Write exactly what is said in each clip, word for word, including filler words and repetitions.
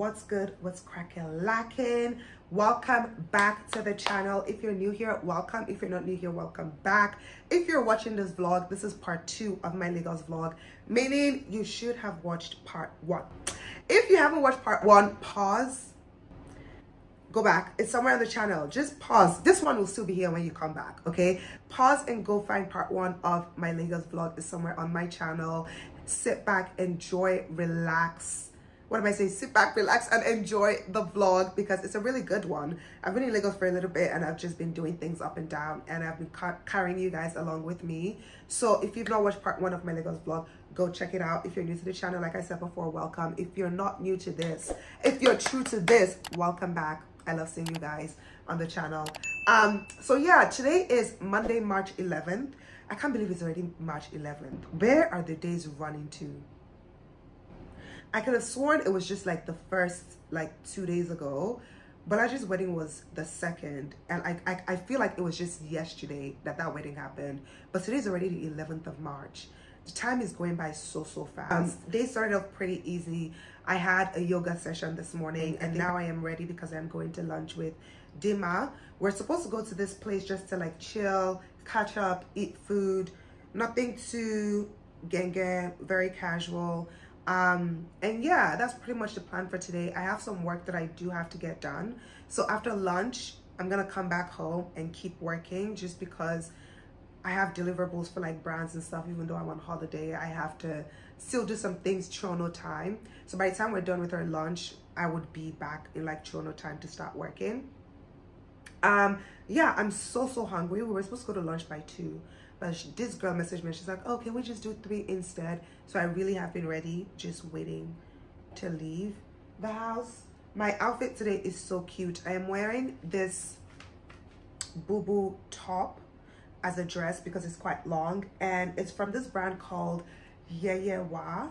What's good, what's cracking, lacking? Welcome back to the channel. If you're new here, welcome. If you're not new here, welcome back. If you're watching this vlog, this is part two of my Lagos vlog, meaning you should have watched part one. If you haven't watched part one, pause, go back. It's somewhere on the channel. Just pause. This one will still be here when you come back, okay? Pause and go find part one of my Lagos vlog. It's somewhere on my channel. Sit back, enjoy, relax. What am I saying? Sit back, relax, and enjoy the vlog because it's a really good one. I've been in Lagos for a little bit and I've just been doing things up and down and I've been car carrying you guys along with me. So if you've not watched part one of my Lagos vlog, go check it out. If you're new to the channel, like I said before, welcome. If you're not new to this, if you're true to this, welcome back. I love seeing you guys on the channel. Um, so yeah, today is Monday, March eleventh. I can't believe it's already March eleventh. Where are the days running to? I could have sworn it was just like the first like two days ago, but Aji's wedding was the second, and I, I I feel like it was just yesterday that that wedding happened. But today's already the eleventh of March. The time is going by so so fast. Um, they started off pretty easy. I had a yoga session this morning, and now I am ready because I'm going to lunch with Dima. We're supposed to go to this place just to like chill, catch up, eat food, nothing too genge, very casual. Um, and yeah, that's pretty much the plan for today. I have some work that I do have to get done. So after lunch, I'm gonna come back home and keep working just because I have deliverables for like brands and stuff. Even though I'm on holiday, I have to still do some things Toronto time. So by the time we're done with our lunch, I would be back in like Toronto time to start working. Um, yeah, I'm so, so hungry. We were supposed to go to lunch by two. But she, this girl messaged me, she's like, oh, can we just do three instead? So I really have been ready, just waiting to leave the house. My outfit today is so cute. I am wearing this boo-boo top as a dress because it's quite long. And it's from this brand called Yeyewa,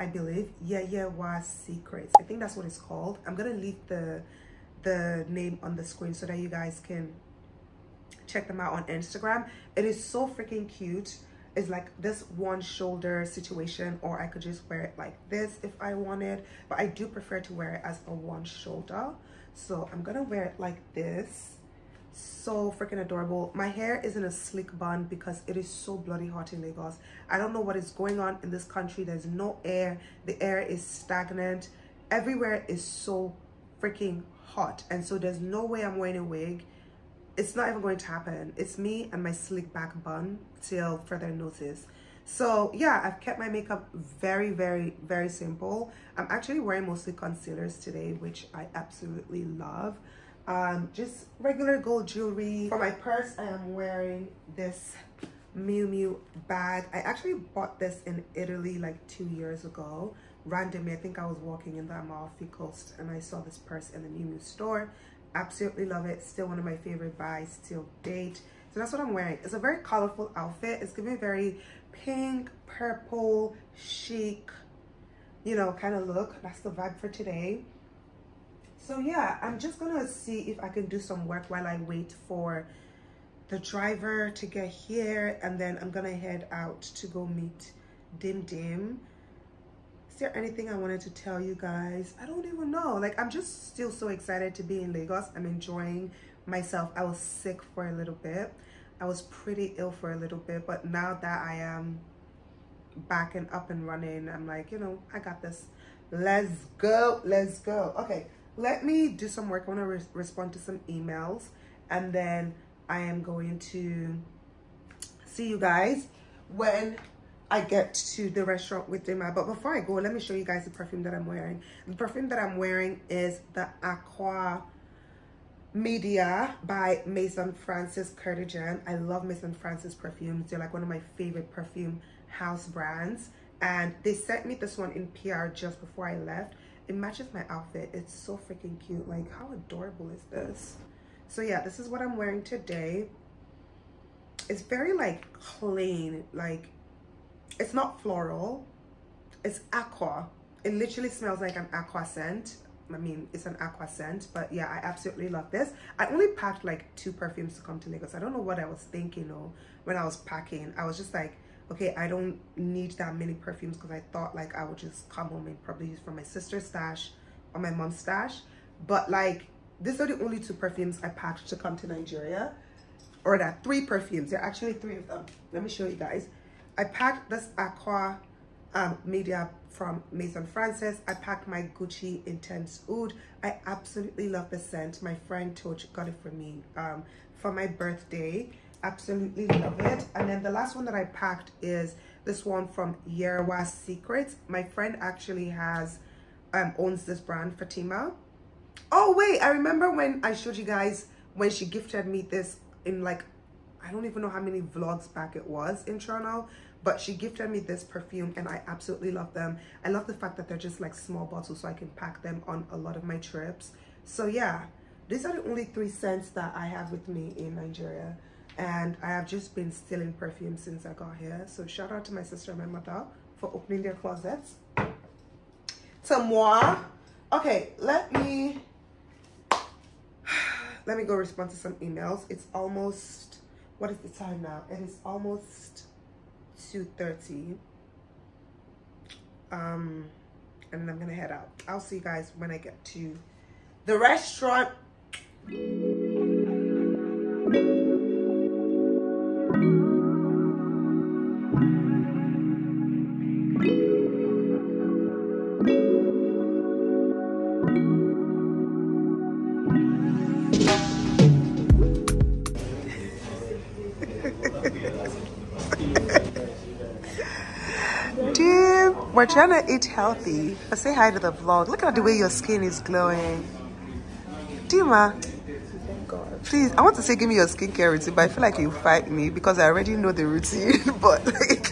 I believe. Yeyewa Secrets. I think that's what it's called. I'm going to leave the, the name on the screen so that you guys can check them out on Instagram. It is so freaking cute. It's like this one shoulder situation, or I could just wear it like this if I wanted, but I do prefer to wear it as a one shoulder. So I'm gonna wear it like this. So freaking adorable. My hair is in a slick bun because it is so bloody hot in Lagos. I don't know what is going on in this country. There's no air. The air is stagnant. Everywhere is so freaking hot. And so there's no way I'm wearing a wig. It's not even going to happen. It's me and my slick back bun till further notice. So yeah, I've kept my makeup very, very, very simple. I'm actually wearing mostly concealers today, which I absolutely love. Um, just regular gold jewelry. For my purse, I am wearing this Miu Miu bag. I actually bought this in Italy like two years ago. Randomly, I think I was walking in the Amalfi Coast and I saw this purse in the Miu Miu store. Absolutely love it. Still one of my favorite buys till date. So that's what I'm wearing. It's a very colorful outfit. It's giving very pink, purple, chic, you know, kind of look. That's the vibe for today. So yeah, I'm just gonna see if I can do some work while I wait for the driver to get here, and then I'm gonna head out to go meet Dim Dim. Is there anything I wanted to tell you guys? I don't even know. Like, I'm just still so excited to be in Lagos. I'm enjoying myself. I was sick for a little bit. I was pretty ill for a little bit, but now that I am back and up and running, I'm like, you know, I got this. Let's go. Let's go. Okay, let me do some work. I want to re- respond to some emails, and then I am going to see you guys when I get to the restaurant with Dima. But before I go, let me show you guys the perfume that I'm wearing. The perfume that I'm wearing is the Aqua Media by Maison Francis Kurkdjian. I love Maison Francis perfumes. They're like one of my favorite perfume house brands, and they sent me this one in P R just before I left. It matches my outfit. It's so freaking cute. Like, how adorable is this? So yeah, this is what I'm wearing today. It's very like plain, like it's not floral, it's aqua. It literally smells like an aqua scent. I mean, it's an aqua scent, but yeah, I absolutely love this. I only packed like two perfumes to come to Lagos. I don't know what I was thinking though when I was packing. I was just like, okay, I don't need that many perfumes, because I thought like I would just come home and probably use from my sister's stash or my mom's stash. But like, these are the only two perfumes I packed to come to Nigeria. Or there are three perfumes. There are actually three of them. Let me show you guys. I packed this Aqua um, Media from Maison Francis. I packed my Gucci Intense Oud. I absolutely love the scent. My friend Toch got it for me um, for my birthday. Absolutely love it. And then the last one that I packed is this one from Yeyewa Secrets. My friend actually has um owns this brand, Fatima. Oh wait, I remember when I showed you guys when she gifted me this in like, I don't even know how many vlogs back it was in Toronto, but she gifted me this perfume and I absolutely love them. I love the fact that they're just like small bottles, so I can pack them on a lot of my trips. So yeah, these are the only three scents that I have with me in Nigeria. And I have just been stealing perfume since I got here. So shout out to my sister and my mother for opening their closets. To moi. Okay, let me let me go respond to some emails. It's almost, what is the time now? It is almost two thirty. Um, and I'm gonna head out. I'll see you guys when I get to the restaurant. We're trying to eat healthy, but say hi to the vlog. Look at the way your skin is glowing. Dima, please, I want to say give me your skincare routine, but I feel like you fight me because I already know the routine, but like...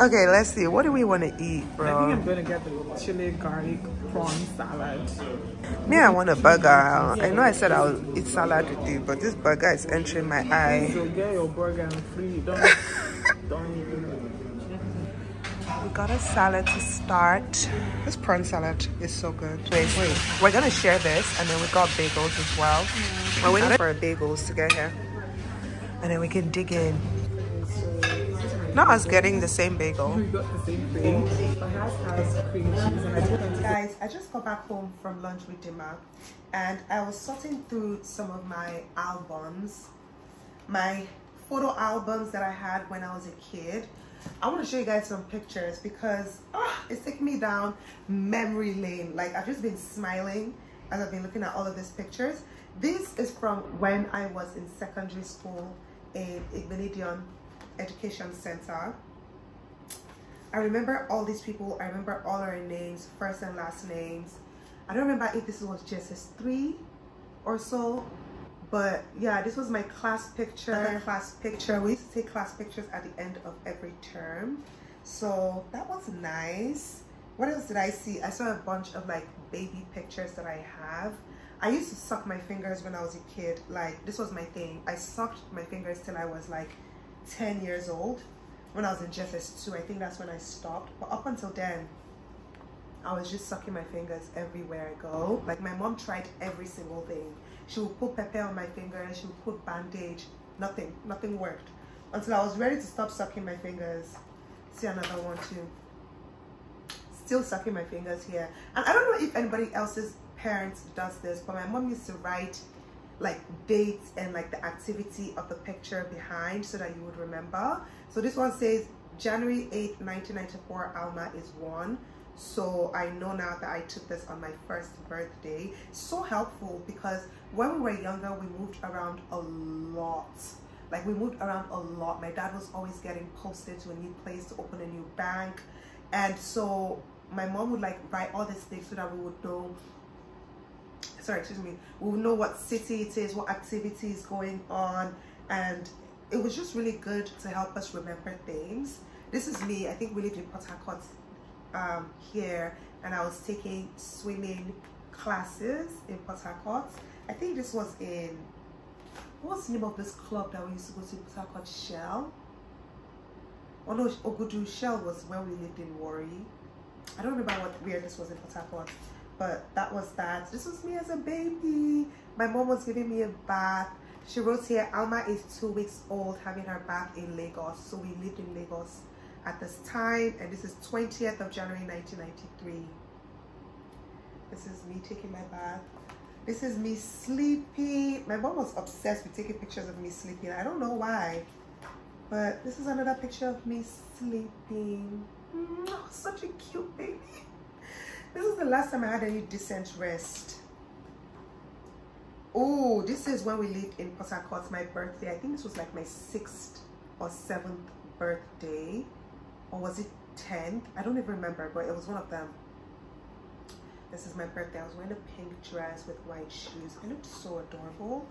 Okay, let's see. What do we want to eat, bro? I think I'm going to get the chili garlic prawn salad. Me, I want a burger. I know I said I'll eat salad with you, but this burger is entering my eye. So get your burger and free. Don't, don't even... We got a salad to start. This prawn salad is so good. Wait, wait. We're gonna share this, and then we got bagels as well. Mm-hmm. We're waiting for bagels to get here, and then we can dig in. Not us getting the same bagel. We got the same thing. Guys, I just got back home from lunch with Dima, and I was sorting through some of my albums, my photo albums that I had when I was a kid. I want to show you guys some pictures because oh, it's taking me down memory lane. Like, I've just been smiling as I've been looking at all of these pictures. This is from when I was in secondary school in Igbinedion Education Center. I remember all these people. I remember all our names, first and last names. I don't remember if this was J S S three or so. But yeah, this was my class picture. Another class picture. We used to take class pictures at the end of every term. So that was nice. What else did I see? I saw a bunch of like baby pictures that I have. I used to suck my fingers when I was a kid. Like, this was my thing. I sucked my fingers till I was like ten years old. When I was in J S S two, I think that's when I stopped. But up until then, I was just sucking my fingers everywhere I go. Like, my mom tried every single thing. She would put pepper on my fingers, she would put bandage, nothing, nothing worked. Until I was ready to stop sucking my fingers. See another one too. Still sucking my fingers here. And I don't know if anybody else's parents does this, but my mom used to write like dates and like the activity of the picture behind so that you would remember. So this one says January eighth, nineteen ninety-four, Alma is one. So I know now that I took this on my first birthday. So helpful, because when we were younger, we moved around a lot. Like we moved around a lot. My dad was always getting posted to a new place to open a new bank. And so my mom would like buy all these things so that we would know, sorry, excuse me, we would know what city it is, what activity is going on. And it was just really good to help us remember things. This is me. I think we lived in Port Harcourt um, here, and I was taking swimming classes in Port Harcourt. I think this was in, what's the name of this club that we used to go to in Port Harcourt? Shell? Oh no, Ogudu. Shell was where we lived in Warri. I don't remember what where this was in Port Harcourt, but that was that. This was me as a baby. My mom was giving me a bath. She wrote here, Alma is two weeks old, having her bath in Lagos. So we lived in Lagos at this time, and this is twentieth of January nineteen ninety-three. This is me taking my bath. This is me sleeping. My mom was obsessed with taking pictures of me sleeping. I don't know why, but this is another picture of me sleeping. Mm, such a cute baby. This is the last time I had any decent rest. Oh, this is when we lived in Port Harcourt, my birthday. I think this was like my sixth or seventh birthday, or was it tenth? I don't even remember, but it was one of them. This is my birthday. I was wearing a pink dress with white shoes. I looked so adorable.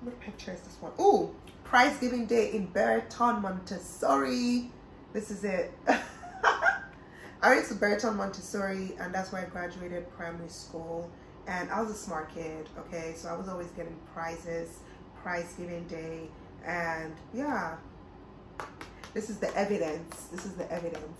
What picture is this one? Oh, prize giving day in Bereton Montessori. This is it. I went to Bereton Montessori, and that's where I graduated primary school. And I was a smart kid, okay? So I was always getting prizes, prize giving day. And yeah, this is the evidence. This is the evidence.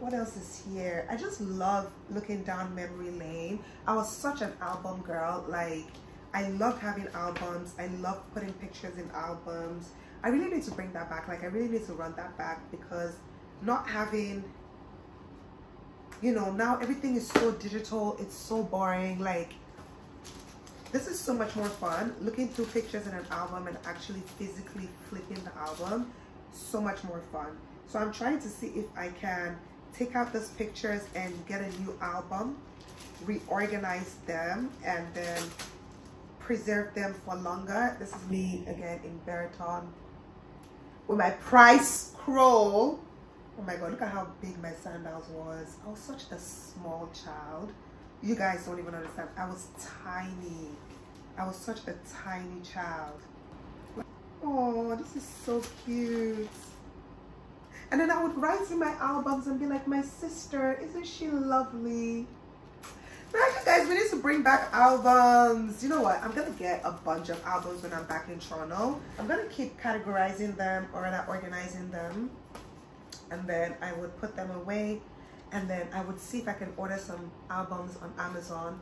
What else is here? I just love looking down memory lane. I was such an album girl. Like, I loved having albums. I loved putting pictures in albums. I really need to bring that back. Like, I really need to run that back, because not having, you know, now everything is so digital. It's so boring. Like, this is so much more fun. Looking through pictures in an album and actually physically flipping the album, so much more fun. So I'm trying to see if I can take out those pictures and get a new album, reorganize them, and then preserve them for longer. This is me again in Bereton with my prize scroll. Oh my god, look at how big my sandals was. I was such a small child. You guys don't even understand. I was tiny. I was such a tiny child. Oh, this is so cute. And then I would write in my albums and be like, my sister, isn't she lovely? Now, you guys, we need to bring back albums. You know what? I'm going to get a bunch of albums when I'm back in Toronto. I'm going to keep categorizing them, or rather organizing them. And then I would put them away, and then I would see if I can order some albums on Amazon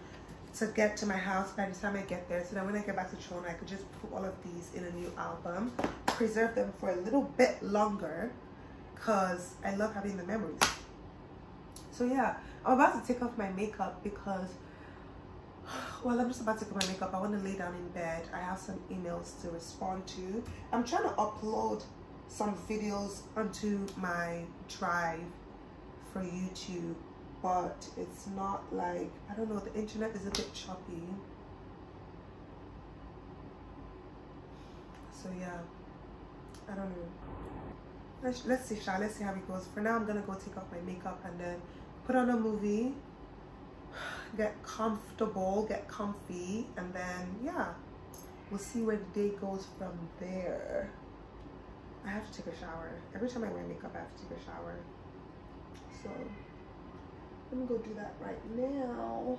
to get to my house by the time I get there, so that when I get back to Toronto, I could just put all of these in a new album, preserve them for a little bit longer, because I love having the memories. So yeah, I'm about to take off my makeup because, well, I'm just about to take off my makeup. I want to lay down in bed. I have some emails to respond to. I'm trying to upload some videos onto my drive for YouTube, but it's not like, I don't know, the internet is a bit choppy. So yeah, I don't know. Let's, let's see, Sha, let's see how it goes. For now, I'm gonna go take off my makeup and then put on a movie, get comfortable, get comfy, and then yeah, we'll see where the day goes from there. I have to take a shower. Every time I wear makeup, I have to take a shower. So, let me go do that right now.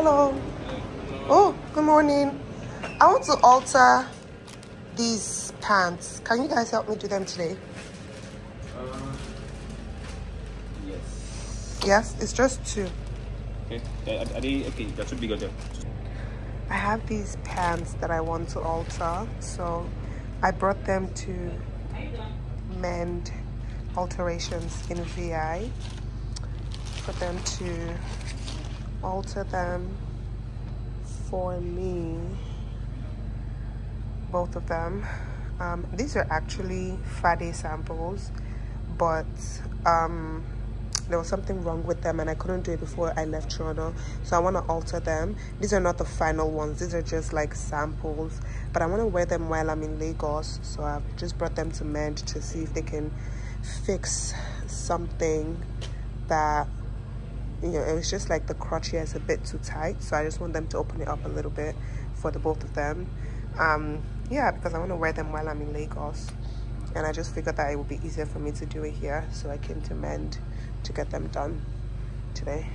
Hello. Oh, good morning. I want to alter these pants. Can you guys help me do them today? Uh, yes. Yes, it's just two. Okay. Are they okay? That should be good. I have these pants that I want to alter, so I brought them to Mend alterations in V I for them to alter them for me. Both of them. Um, these are actually Friday samples, but um, there was something wrong with them and I couldn't do it before I left Toronto, so I want to alter them. These are not the final ones, these are just like samples, but I want to wear them while I'm in Lagos, so I've just brought them to Mend to see if they can fix something that, you know, it was just like the crotch here is a bit too tight, so I just want them to open it up a little bit for the both of them. Um, yeah, because I want to wear them while I'm in Lagos, and I just figured that it would be easier for me to do it here, so I came to Mend to get them done today.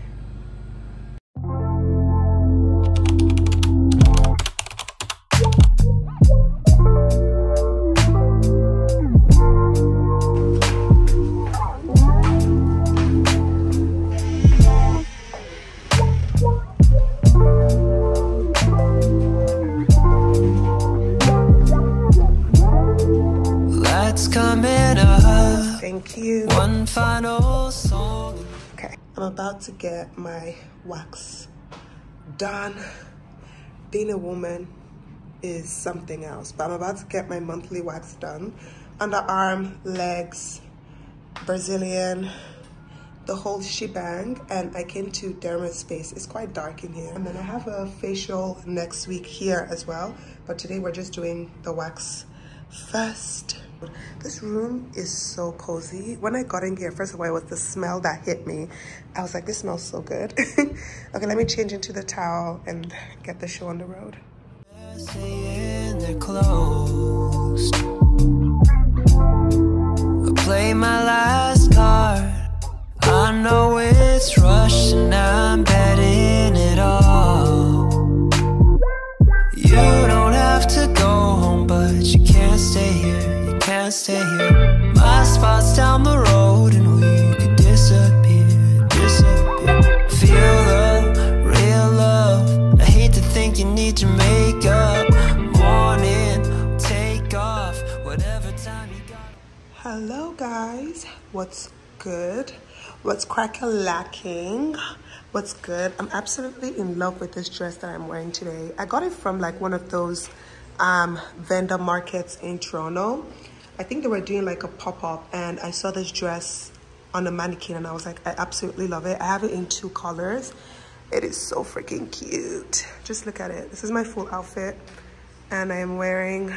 About to get my wax done. Being a woman is something else, but I'm about to get my monthly wax done. Underarm, legs, Brazilian, the whole shebang. And I came to Derma's Space. It's quite dark in here. And then I have a facial next week here as well, but today we're just doing the wax first. This room is so cozy. When I got in here, first of all, it was the smell that hit me. I was like, this smells so good. Okay, let me change into the towel and get the show on the road. They're closed. Play my last card. I know it's rushed and I'm betting it all. You don't have to go home, but you can't stay here. Can't stay here. My spot's down the road and we could disappear, disappear. Feel love, real love. I hate to think you need your makeup. Morning, take off, whatever time you got. Hello guys, what's good? What's crack-a-lacking? What's good? I'm absolutely in love with this dress that I'm wearing today. I got it from like one of those um, vendor markets in Toronto. I think they were doing like a pop-up and I saw this dress on a mannequin and I was like, I absolutely love it. I have it in two colors. It is so freaking cute. Just look at it. This is my full outfit and I am wearing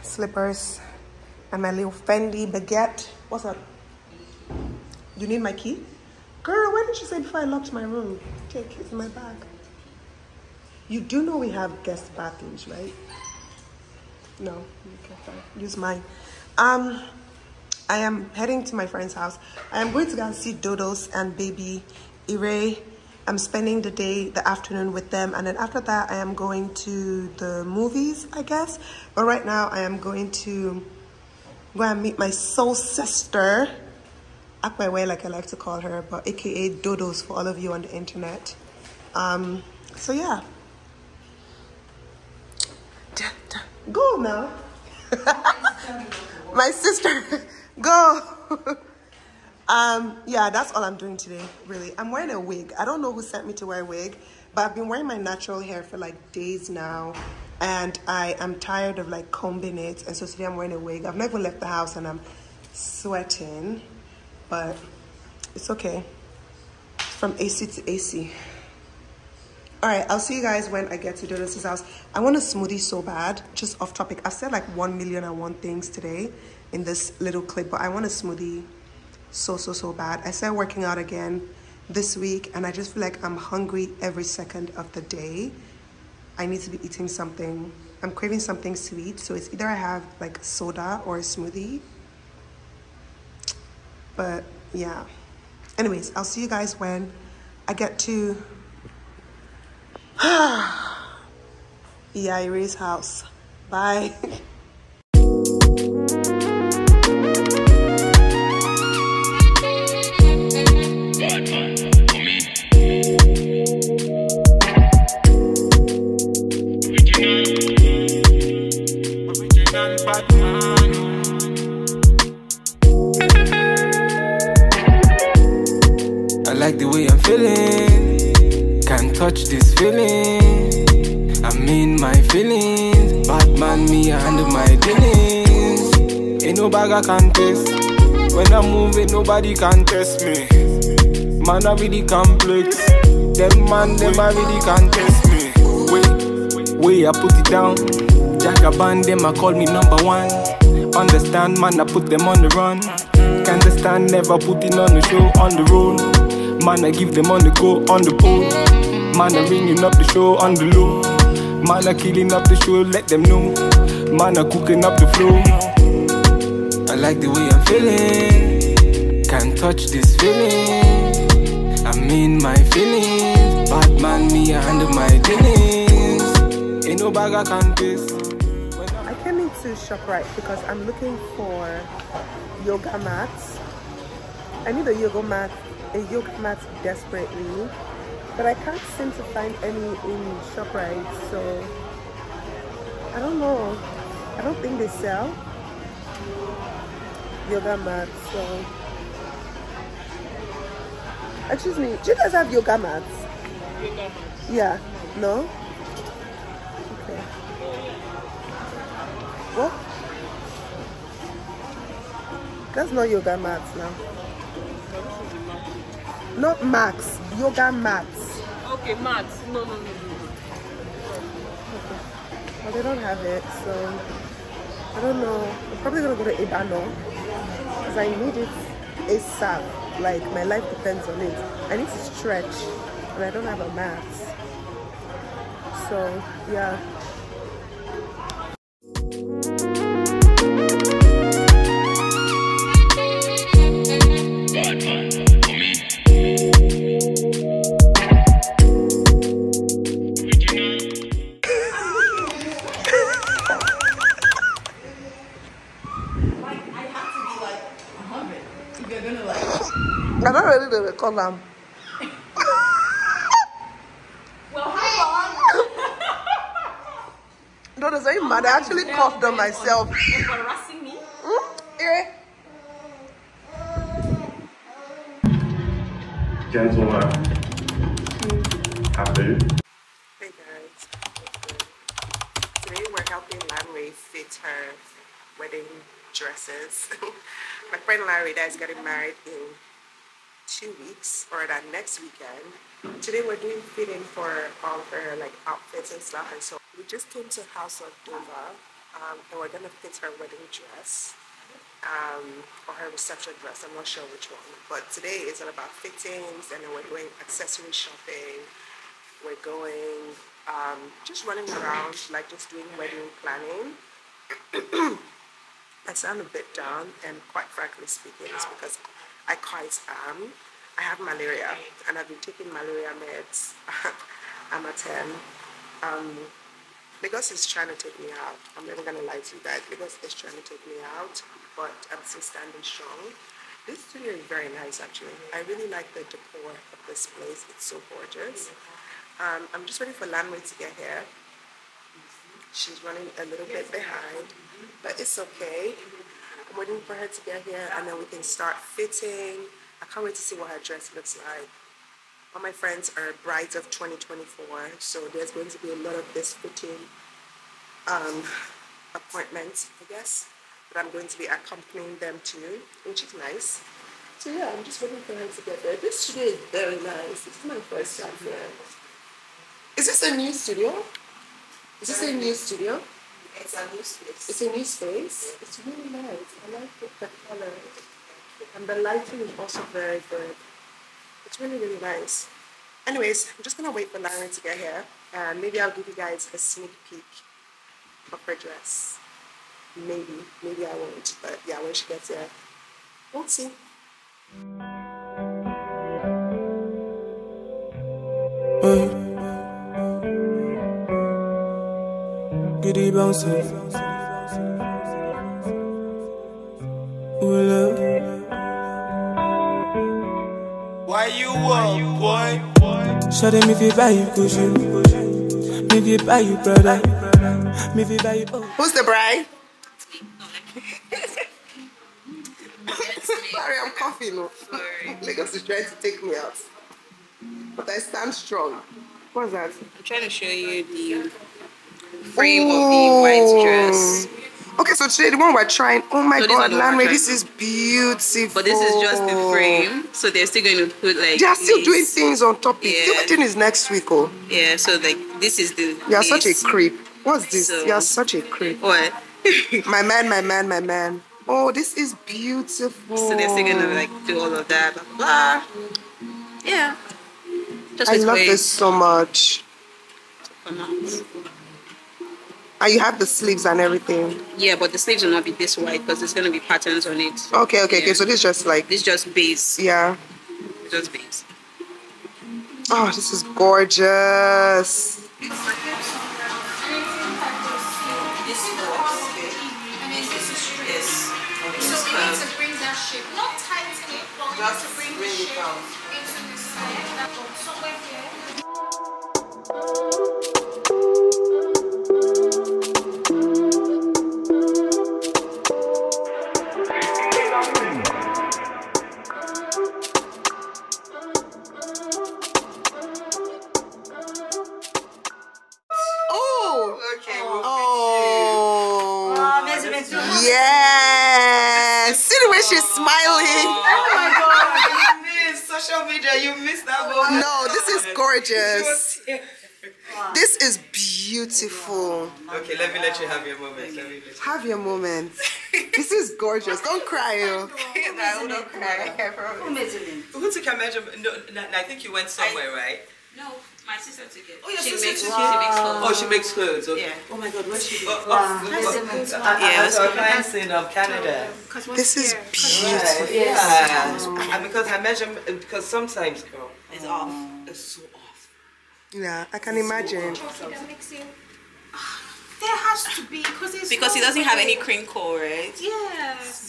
slippers and my little Fendi baguette. What's up? You need my key? Girl, why didn't you say before I locked my room? Take it in my bag. You do know we have guest bathrooms, right? No, use mine. Um, I am heading to my friend's house. I am going to go and see Dodos and baby Ire. I'm spending the day, the afternoon with them. And then after that, I am going to the movies, I guess. But right now, I am going to go and meet my soul sister. Akwewe, like I like to call her, but A K A Dodos for all of you on the internet. Um, so yeah. Go now. My sister, go. um, yeah, that's all I'm doing today, really. I'm wearing a wig. I don't know who sent me to wear a wig, but I've been wearing my natural hair for like days now, and I am tired of like combing it, and so today I'm wearing a wig. I've not even left the house, and I'm sweating, but it's okay. From A C to A C. All right, I'll see you guys when I get to Dodos' house. I want a smoothie so bad, just off topic. I've said like one million and one things today in this little clip, but I want a smoothie so, so, so bad. I started working out again this week, and I just feel like I'm hungry every second of the day. I need to be eating something. I'm craving something sweet, so it's either I have like soda or a smoothie. But yeah. Anyways, I'll see you guys when I get to Yairi's house. Bye. I like the way I'm feeling, can't touch this feeling, I'm in my feelings, Batman me and my dealings. Ain't no bagger can taste, when I move it nobody can test me. Man I really complex, them man them I really can test me. Wait, way I put it down, Jagaban them I call me number one. Understand man I put them on the run, can't understand never put it on the show, on the road. Man, I give them on the go, on the pole. Man, I ringing up the show on the low. Man, I killing up the show, let them know. Man, I cooking up the flow. I like the way I'm feeling, can't touch this feeling, I'm in my feelings, bad man, me under my dealings. Ain't no bag I can't piss. I came into ShopRite because I'm looking for yoga mats. I need a yoga mat a yoga mat desperately, but I can't seem to find any in ShopRite, so I don't know. I don't think they sell yoga mats, so excuse me, do you guys have yoga mats? Yeah, no? Okay. What? That's not yoga mats now. Not max, yoga mats. Okay, mats. No, no, no, no. Okay. Well, they don't have it, so I don't know. I'm probably gonna go to Ibano because I need it ASAP. Like my life depends on it. I need to stretch, and I don't have a mat. So yeah. Call them. Well, hi, Mom. Dodos, are you mad? I actually coughed on myself. You're harassing me? Mm? Yeah. Gentlemen, mm. Happy. Hey guys. Today we're helping Lanre fit her wedding dresses. My friend Larry that is getting married in two weeks or that next weekend. Today we're doing fitting for all of her like outfits and stuff, and so we just came to House of Dima, um, and we're gonna fit her wedding dress um, or her reception dress, I'm not sure which one, but today it's all about fittings, and then we're doing accessory shopping, we're going um, just running around, like just doing wedding planning. I sound a bit down, and quite frankly speaking it's because I quite am. I have malaria and I've been taking malaria meds. I'm at ten. Um, Lagos is trying to take me out. I'm never going to lie to you guys. Lagos is trying to take me out, but I'm still standing strong. This studio is very nice actually. I really like the decor of this place. It's so gorgeous. Um, I'm just waiting for Lanre to get here. She's running a little bit behind, but it's okay. I'm waiting for her to get here and then we can start fitting. I can't wait to see what her dress looks like. All my friends are brides of twenty twenty-four, so there's going to be a lot of this fitting um, appointments, I guess, that I'm going to be accompanying them to, which is nice. So yeah, I'm just waiting for her to get there. This studio is very nice. This is my first time here. Is this a new studio? Is this a new studio? It's a new space. It's a new space. It's really nice. I like it, the color. And the lighting is also very good. It's really, really nice. Anyways, I'm just going to wait for Lanre to get here. And maybe I'll give you guys a sneak peek of her dress. Maybe. Maybe I won't. But yeah, when she gets here, we'll see. Mm. bouncing. Ooh, love. Why you up, boy? Shout them if you buy you Gucci. Me if you buy you brother. Me if you buy you. Who's the bride? Sorry, I'm coughing. Lagos is trying to take me out, but I stand strong. What's that? I'm trying to show you the frame Ooh. of the white dress. Okay, so today the one we're trying. Oh my so God, Lanre, this is beautiful. But this is just the frame, so they're still going to put like. They are still lace. doing things on top. Yeah. The thing is next week, oh. Yeah, so like this is the. You are such a creep. What's this? So, you are such a creep. What? My man, my man, my man. Oh, this is beautiful. So they're still gonna like do all of that, blah blah. Yeah. Just I love ways. this so much. And you have the sleeves and everything. Yeah, but the sleeves will not be this wide because there's gonna be patterns on it. So, okay, okay, yeah. okay. So this is just like this, is just base. Yeah. It's just base. Oh, this is gorgeous. That's to bring really the down. Into the side that goes somewhere here. Oh! Okay, we'll oh. Oh, yes! See the way she's smiling! Media, you missed that one. No, this is gorgeous. This is beautiful. Okay, let me let you have your moment. Let me let you. Have your moment. This is gorgeous. Don't cry, yo. I don't cry. Who measured it? Who took a measurement? No, I think you went somewhere, I, right? No, my sister took it. Oh, your she sister makes, took wow. it. She makes clothes. Oh, she makes clothes. Okay. Yeah. Oh my God, where she? Oh, wow. oh, yeah, of Canada. This is beautiful. Right. Yeah. yeah. And because I measure, because sometimes, girl, it's off. It's so off. Yeah, I can it's imagine. So there has to be because it's because so it doesn't have any crinkle, right? Yes.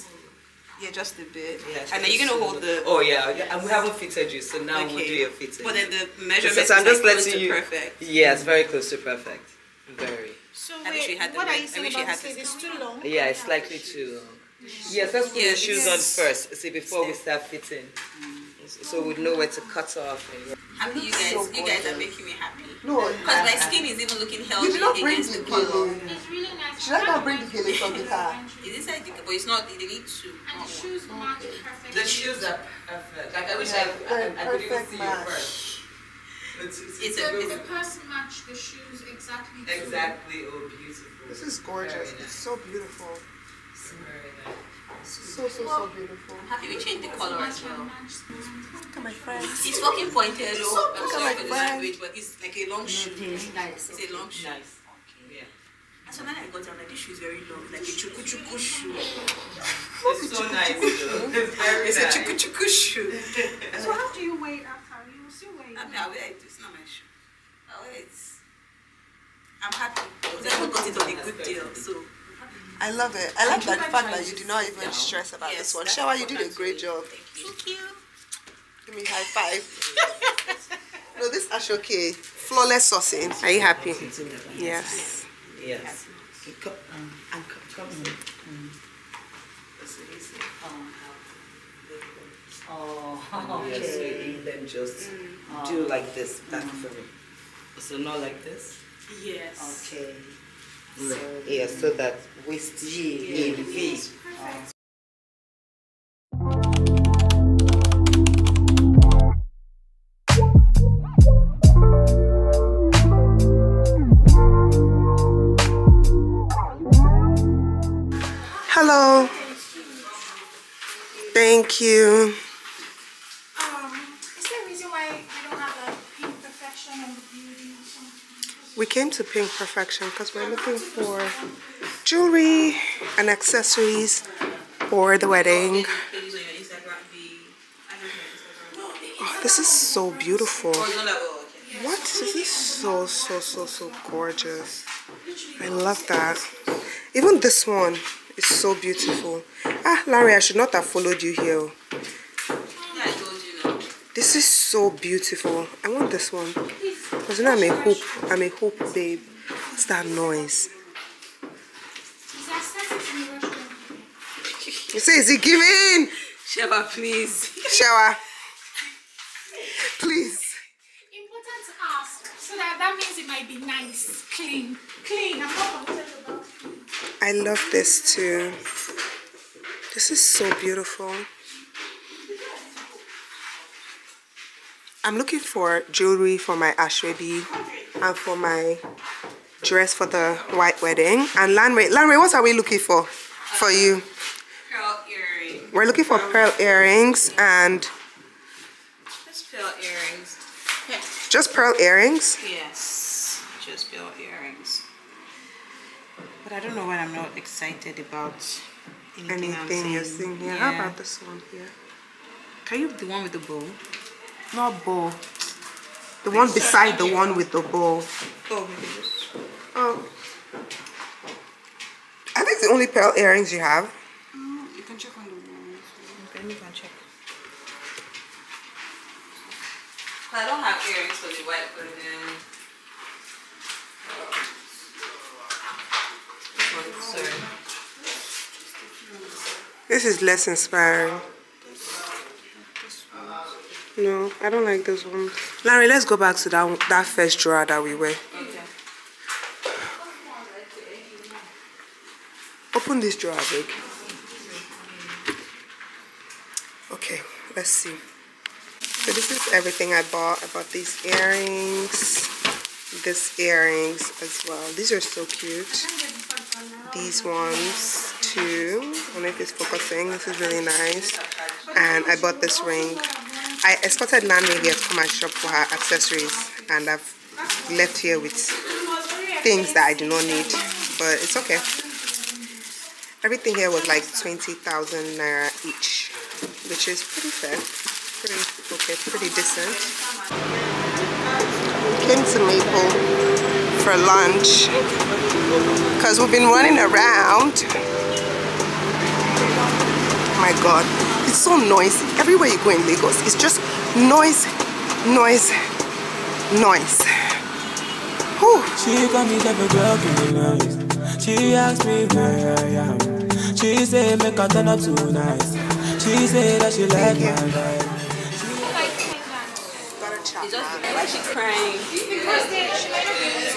Yeah, just a bit. Yes, and then you're gonna hold the. Oh yeah, yes. And we haven't fitted you, so now okay. we'll do your fitting. But then the measurement is like close to you... perfect. Yes, yeah, very close to perfect. Very. So I wish we had the. What are you saying about this? It's too long. Yeah, it's slightly too long. Yes, yes let's put yes. the shoes yes. on first. See, before we start fitting, mm. so we would know where to cut off. And... Happy you guys, so you guys are making me happy. No, because my skin is even looking healthy. You did not bring the pillow. It's really nice. Should not I not bring the pillow from the car? It is like, but it's not. They need to. And the shoes match perfectly. The shoes are perfect. Like I wish yeah, I, I, I could even see match. you first. It's, it's, it's so a, the person matched the shoes exactly. Exactly. Too. Oh, beautiful. This is gorgeous. Nice. It's so beautiful. So, so, so beautiful. Have you changed the color as well? Look at my friend. It's fucking pointed. So look I'm sorry for the language, but it's like a long shoe. It's nice. It's a long shoe. Nice. Okay. Yeah. And so when I got down, like, this shoe is very long. Like a chuku-chuku shoe. It's so nice. It's very nice. It's a chuku-chuku shoe. So how do you weigh it after? You will still weigh it. I mean, I wear it. It's not my shoe. I wear it. I'm happy. Because I got it on a good deal, so. I love it. I like that fact that you did not even stress about yes, this one. Shower, you did a great job. Thank you. Give me high five. No, this is okay. Flawless saucing. Are you happy? Yes. Yes. Oh, okay. Then just do like this back for me. So not like this? Yes. Okay. So, yeah, so that waist G in V. Hello. Thank you. Um, is there a reason why we don't have like Pink Perfection and beauty? We came to Pink Perfection because we're looking for jewelry and accessories for the wedding. Oh, this is so beautiful. What? This is so, so, so, so gorgeous. I love that. Even this one is so beautiful. Ah, Larry, I should not have followed you here. This is so beautiful. I want this one. Because you know I'm a hoop. I'm a hoop, babe. What's that noise? You say, is it giving? Shower, please. Shower. Please. Important to ask. So that, that means it might be nice. Clean. Clean. I'm not concerned about clean. I love this too. This is so beautiful. I'm looking for jewelry for my ashwebi and for my dress for the white wedding. And Lanre, Lanre, what are we looking for for you? Pearl earrings. We're looking for pearl earrings and... Just pearl earrings. Yeah. Just pearl earrings? Yes, just pearl earrings. But I don't know why I'm not excited about anything, anything you're seeing here. Yeah. How about this one here? Can you have the one with the bow? Not bow. The one it's beside the one with the bow. Oh. Oh. I think the only pearl earrings you have. Mm, you can check on the one. Okay, you can check. I don't have earrings for the white one. Oh, sorry. This is less inspiring. No, I don't like this one. Larry, let's go back to that one, that first drawer that we were. Okay. Open this drawer, babe. Okay, let's see. So this is everything I bought. I bought these earrings. These earrings as well. These are so cute. These ones too. I don't know if it's focusing. This is really nice. And I bought this ring. I escorted Lanre here to come and shop for her accessories, and I've left here with things that I do not need, but it's okay. Everything here was like twenty thousand naira each, which is pretty fair, pretty okay, pretty decent. We came to Maple for lunch because we've been running around. Oh my God. It's so noisy. Everywhere you go in Lagos, it's just noise, noise, noise. Whew. She got me seven o'clock in the night. She asked me where I am. She said make her turn up tonight. She said that she liked my life. Got a chat. Why is she crying? Because they are crazy.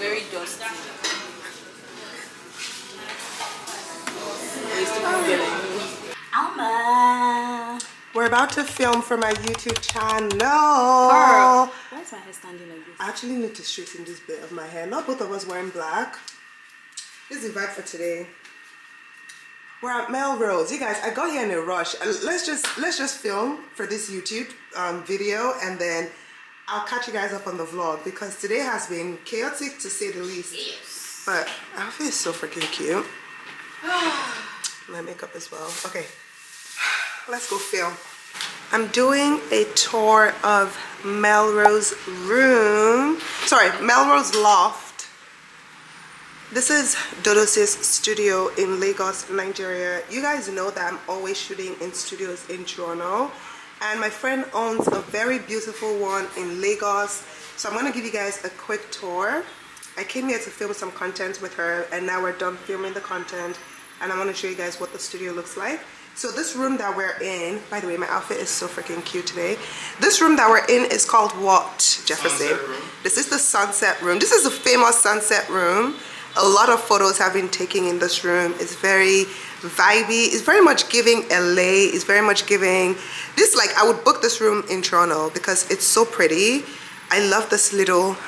Very dusty. Alma. We're about to film for my YouTube channel. Girl, why is my hair standing like this? I actually need to straighten this bit of my hair. Not both of us wearing black. This is the vibe for today. We're at Melrose. You guys, I got here in a rush. Let's just let's just film for this YouTube um, video, and then I'll catch you guys up on the vlog because today has been chaotic to say the least. Yes. But the outfit is so freaking cute. My makeup as well. Okay, let's go film. I'm doing a tour of Melrose room. Sorry, Melrose Loft. This is Dodos' studio in Lagos, Nigeria. You guys know that I'm always shooting in studios in Toronto. And my friend owns a very beautiful one in Lagos, so I'm going to give you guys a quick tour. I came here to film some content with her, and now we're done filming the content, and I want to show you guys what the studio looks like. So this room that we're in, by the way, my outfit is so freaking cute today. This room that we're in is called what, Jefferson? This is the sunset room. This is the famous sunset room. A lot of photos have been taken in this room. It's very vibey. It's very much giving L A. It's very much giving this, like, I would book this room in Toronto because it's so pretty. I love this little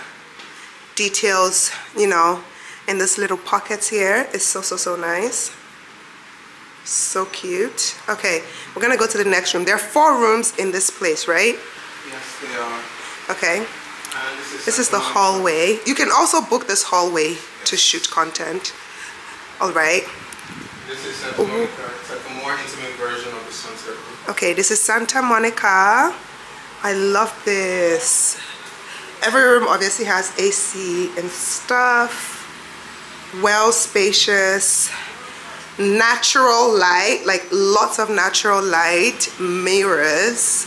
details, you know, in this little pockets here. It's so, so, so nice. So cute. Okay, we're gonna go to the next room. There are four rooms in this place, right? Yes, they are. Okay. And this is, this is the hallway. You can also book this hallway to shoot content. All right, This is Santa Monica. It's like a more intimate version of the sunset room. Okay, this is Santa Monica. I love this. Every room obviously has A C and stuff. Well spacious, natural light, like lots of natural light, mirrors.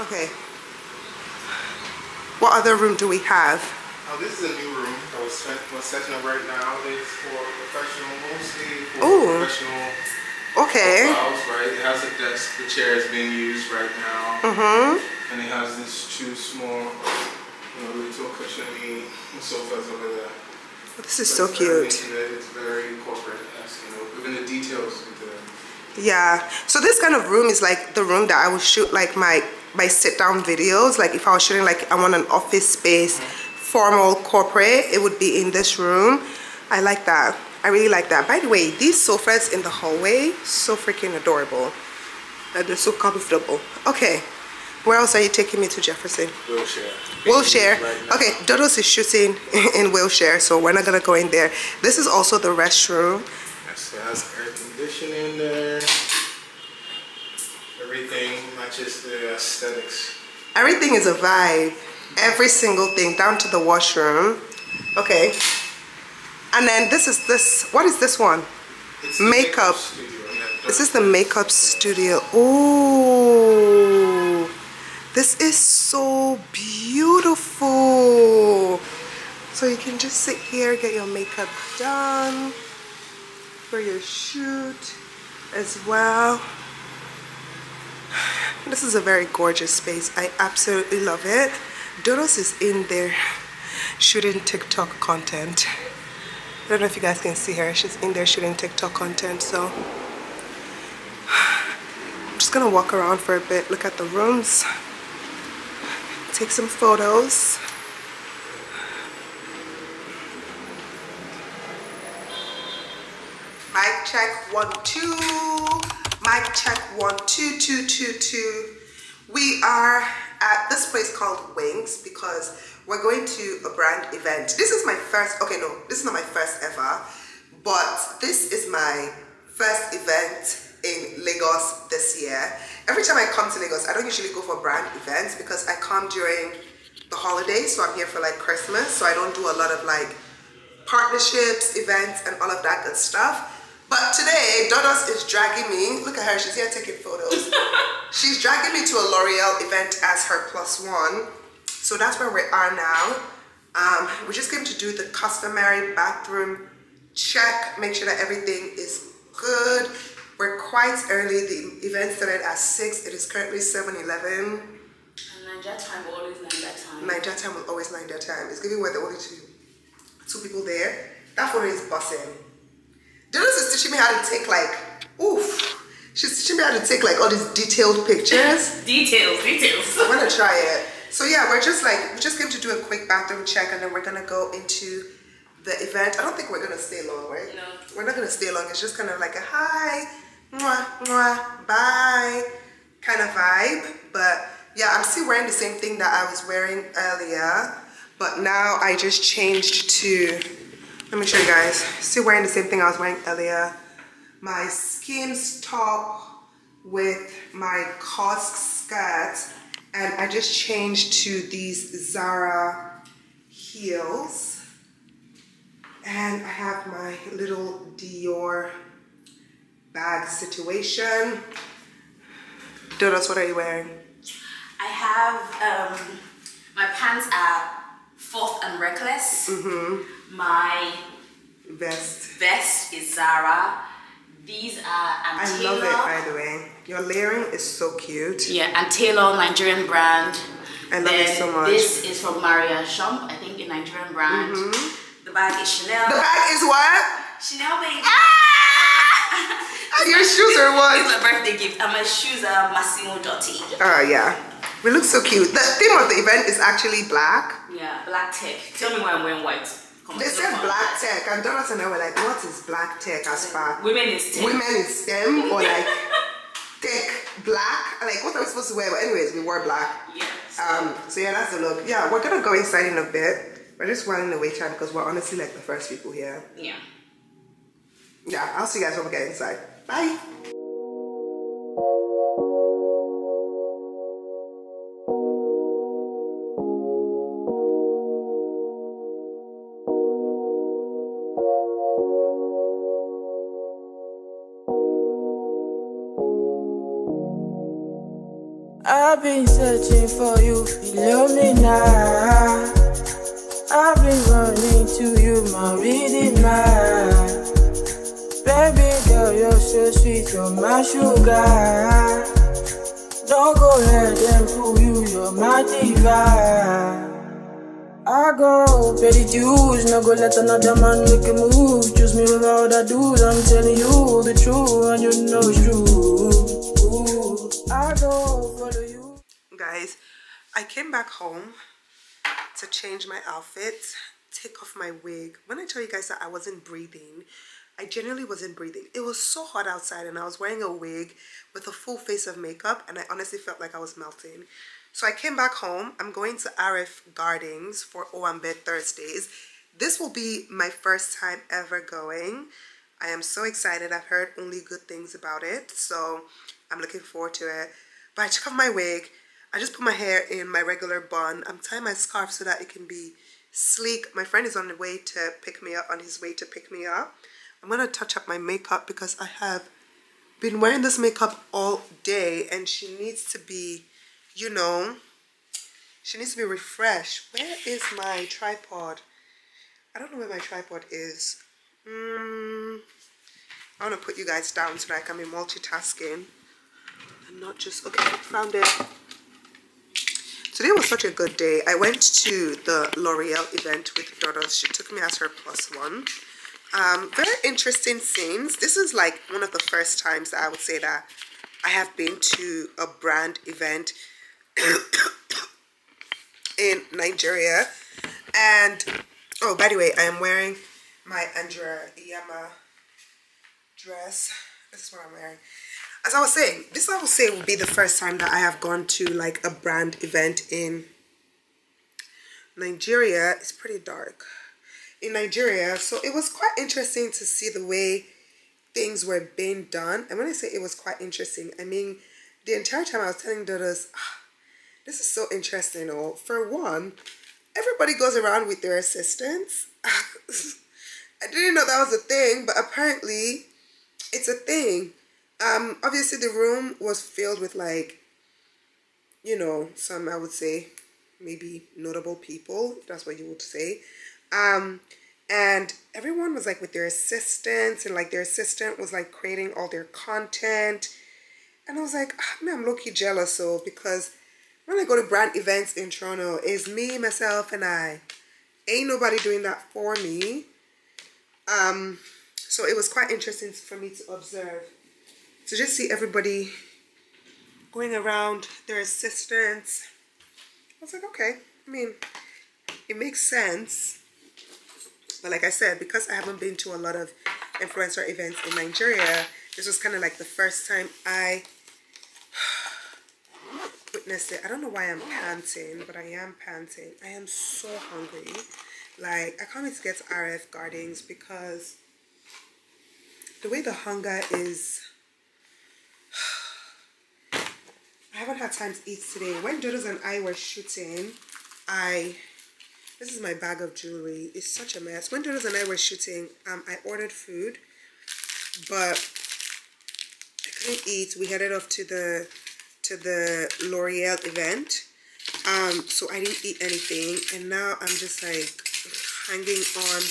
Okay. What other room do we have? Oh, this is a new room that was set, was setting up right now. It's for professional, mostly for Ooh. professional okay. profiles, right? It has a desk, the chair is being used right now. Mm-hmm. And it has these two small, you know, little cushiony sofas over there. This is but so cute. It. It's very corporate-esque, you know, even the details. The yeah. So this kind of room is like the room that I would shoot like my my sit down videos. Like if I was shooting like I want an office space, formal, corporate, it would be in this room. I like that. I really like that. By the way, these sofas in the hallway, so freaking adorable. And they're so comfortable. Okay, where else are you taking me to, Jefferson? Wilshire. Wilshire. Right okay, Dodos is shooting in Wilshire, so we're not gonna go in there. This is also the restroom. Yes, it has air conditioning in there. Everything matches the aesthetics. Everything is a vibe. Every single thing, down to the washroom. Okay. And then this is this, what is this one? It's makeup. makeup this is the makeup studio. Oh, this is so beautiful. So you can just sit here, get your makeup done for your shoot as well. This is a very gorgeous space. I absolutely love it. Dodos is in there shooting TikTok content. I don't know if you guys can see her. She's in there shooting TikTok content. So I'm just gonna walk around for a bit, look at the rooms, take some photos. Mic check one, two. Mic check one, two, two, two, two. We are at this place called Wings because we're going to a brand event. This is my first, okay no, this is not my first ever, but this is my first event in Lagos this year. Every time I come to Lagos, I don't usually go for brand events because I come during the holidays, so I'm here for like Christmas, so I don't do a lot of like partnerships, events, and all of that good stuff. But today, Dodos is dragging me, look at her, she's here taking photos. She's dragging me to a L'Oreal event as her plus one. So that's where we are now. Um, we're just going to do the customary bathroom check, make sure that everything is good. We're quite early, the event started at six, it is currently seven eleven. And Nigeria time will always nine that time. Nigeria time will always nine that time. It's giving we're the only two, two people there. That photo is busting. Dodos is teaching me how to take like, oof. She's teaching me how to take like all these detailed pictures. details, details. I want to try it. So yeah, we're just like, we're just going to do a quick bathroom check and then we're going to go into the event. I don't think we're going to stay long, right? No. We're not going to stay long. It's just kind of like a hi, mwah, mwah, bye kind of vibe. But yeah, I'm still wearing the same thing that I was wearing earlier. But now I just changed to... Let me show you guys. Still wearing the same thing I was wearing earlier. My Skims top with my Cosc skirt. And I just changed to these Zara heels. And I have my little Dior bag situation. Dodos, what are you wearing? I have, um, my pants are Forth and Reckless. Mm-hmm. My vest vest is Zara. These are Antela. I love it, by the way. Your layering is so cute. Yeah, Antela, Nigerian brand. I love then it so much. This is from Maria Shomp, I think a Nigerian brand. Mm-hmm. The bag is Chanel. The bag is what? Chanel, baby. Ah! Your shoes are what? It's my birthday gift. And my shoes are Massimo Dotti. Oh, yeah. We look so cute. The theme of the event is actually black. Yeah, black tech. Tell me why I'm wearing white. Come they said black tech, and Doris and I were like, what is black tech as far? Women in STEM. Women in STEM, or like tech black. Like, what are we supposed to wear? But anyways, we wore black. Yes. Um, so yeah, that's the look. Yeah, we're going to go inside in a bit. We're just running the wait time because we're honestly like the first people here. Yeah. Yeah, I'll see you guys when we get inside. Bye. I've been searching for you, you love me now. I've been running to you, my reading mind. Baby girl, you're so sweet, you're my sugar. Don't go ahead and fool you, you're my diva. I go pay the dues, no go let another man make a move. Choose me without a dude, I'm telling you the truth, and you know it's true. Ooh, I go. Guys, I came back home to change my outfit, take off my wig. When I tell you guys that I wasn't breathing, I genuinely wasn't breathing. It was so hot outside and I was wearing a wig with a full face of makeup and I honestly felt like I was melting. So I came back home. I'm going to R F Gardens for Owambe Thursdays. This will be my first time ever going. I am so excited. I've heard only good things about it, so I'm looking forward to it. But I took off my wig. I just put my hair in my regular bun. I'm tying my scarf so that it can be sleek. My friend is on the way to pick me up, on his way to pick me up. I'm gonna touch up my makeup because I have been wearing this makeup all day and she needs to be, you know, she needs to be refreshed. Where is my tripod? I don't know where my tripod is. Mm, I wanna put you guys down so that I can be multitasking and not just, okay, found it. Today was such a good day. I went to the L'Oreal event with Dodos. She took me as her plus one. Um, very interesting scenes. This is like one of the first times that I would say that I have been to a brand event in Nigeria. And, oh, by the way, I am wearing my Andrea Iyamah dress. This is what I'm wearing. As I was saying, this I would say will be the first time that I have gone to like a brand event in Nigeria. It's pretty dark in Nigeria. So it was quite interesting to see the way things were being done. And when I say it was quite interesting, I mean, the entire time I was telling Dodos, ah, this is so interesting. All. For one, everybody goes around with their assistants. I didn't know that was a thing, but apparently it's a thing. Um, obviously the room was filled with like, you know, some, I would say, maybe notable people, that's what you would say, um, and everyone was like with their assistants, and like their assistant was like creating all their content, and I was like, ah, man, I'm low-key jealous, so, because when I go to brand events in Toronto, it's me, myself, and I, ain't nobody doing that for me, um, so it was quite interesting for me to observe. So just see everybody going around their assistants. I was like, okay, I mean, it makes sense. But like I said, because I haven't been to a lot of influencer events in Nigeria, this was kind of like the first time I witnessed it. I don't know why I'm panting, but I am panting. I am so hungry. Like, I can't wait to get to R F Gardens because the way the hunger is... I haven't had time to eat today. When Dodos and I were shooting, I... This is my bag of jewelry. It's such a mess. When Dodos and I were shooting, um, I ordered food, but I couldn't eat. We headed off to the to the L'Oreal event, um, so I didn't eat anything. And now I'm just like hanging on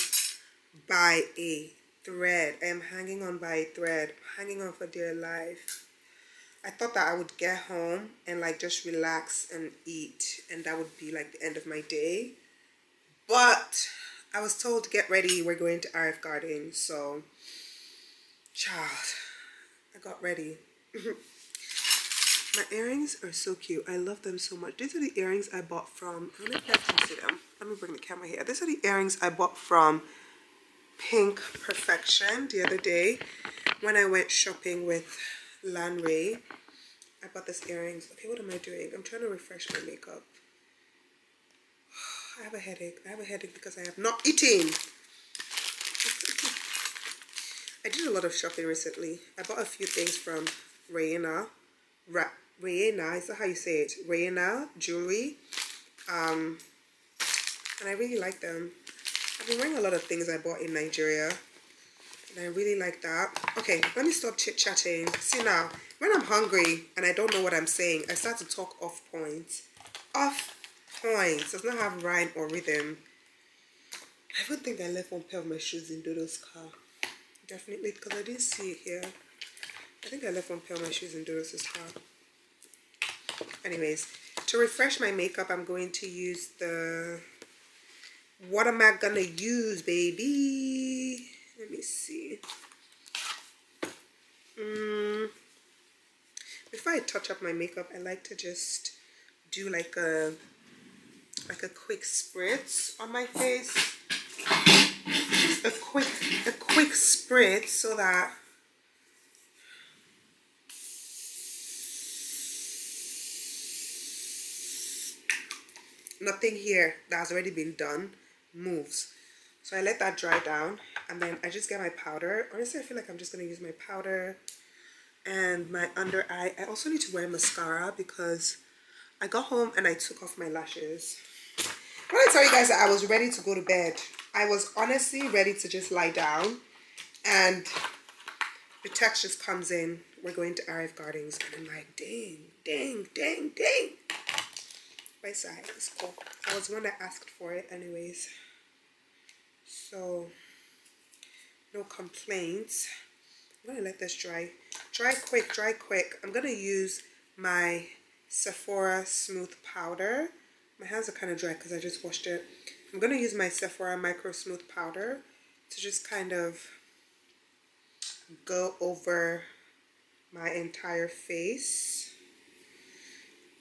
by a thread. I am hanging on by a thread. Hanging on for dear life. I thought that I would get home and like just relax and eat and that would be like the end of my day, but I was told to get ready, we're going to R F Gardens. So child, I got ready. My earrings are so cute, I love them so much. These are the earrings I bought from, I don't know if you can see them, let me bring the camera here. These are the earrings I bought from Pink Perfection the other day when I went shopping with Lanre. I bought these earrings. Okay, what am I doing? I'm trying to refresh my makeup. I have a headache. I have a headache because I have not eaten. I did a lot of shopping recently. I bought a few things from Rayena. Ra Rayena, is that how you say it? Rayena jewelry. Um, and I really like them. I've been wearing a lot of things I bought in Nigeria. And I really like that. Okay, let me stop chit-chatting. See now, when I'm hungry and I don't know what I'm saying, I start to talk off point. Off point. It does not have rhyme or rhythm. I would think I left one pair of my shoes in Dodo's car. Definitely, because I didn't see it here. I think I left one pair of my shoes in Dodo's car. Anyways, to refresh my makeup, I'm going to use the... What am I going to use, baby? Let me see. Um, before I touch up my makeup, I like to just do like a like a quick spritz on my face. Just a quick a quick spritz so that nothing here that has already been done moves. So I let that dry down, and then I just get my powder. Honestly, I feel like I'm just going to use my powder and my under eye. I also need to wear mascara because I got home and I took off my lashes. When I tell you guys that I was ready to go to bed, I was honestly ready to just lie down, and the text just comes in, we're going to R F Gardens, and I'm like, dang, dang, dang, dang. My side is cool. I was the one that asked for it anyways. So, no complaints. I'm going to let this dry. Dry quick, dry quick. I'm going to use my Sephora Smooth Powder. My hands are kind of dry because I just washed it. I'm going to use my Sephora Micro Smooth Powder to just kind of go over my entire face.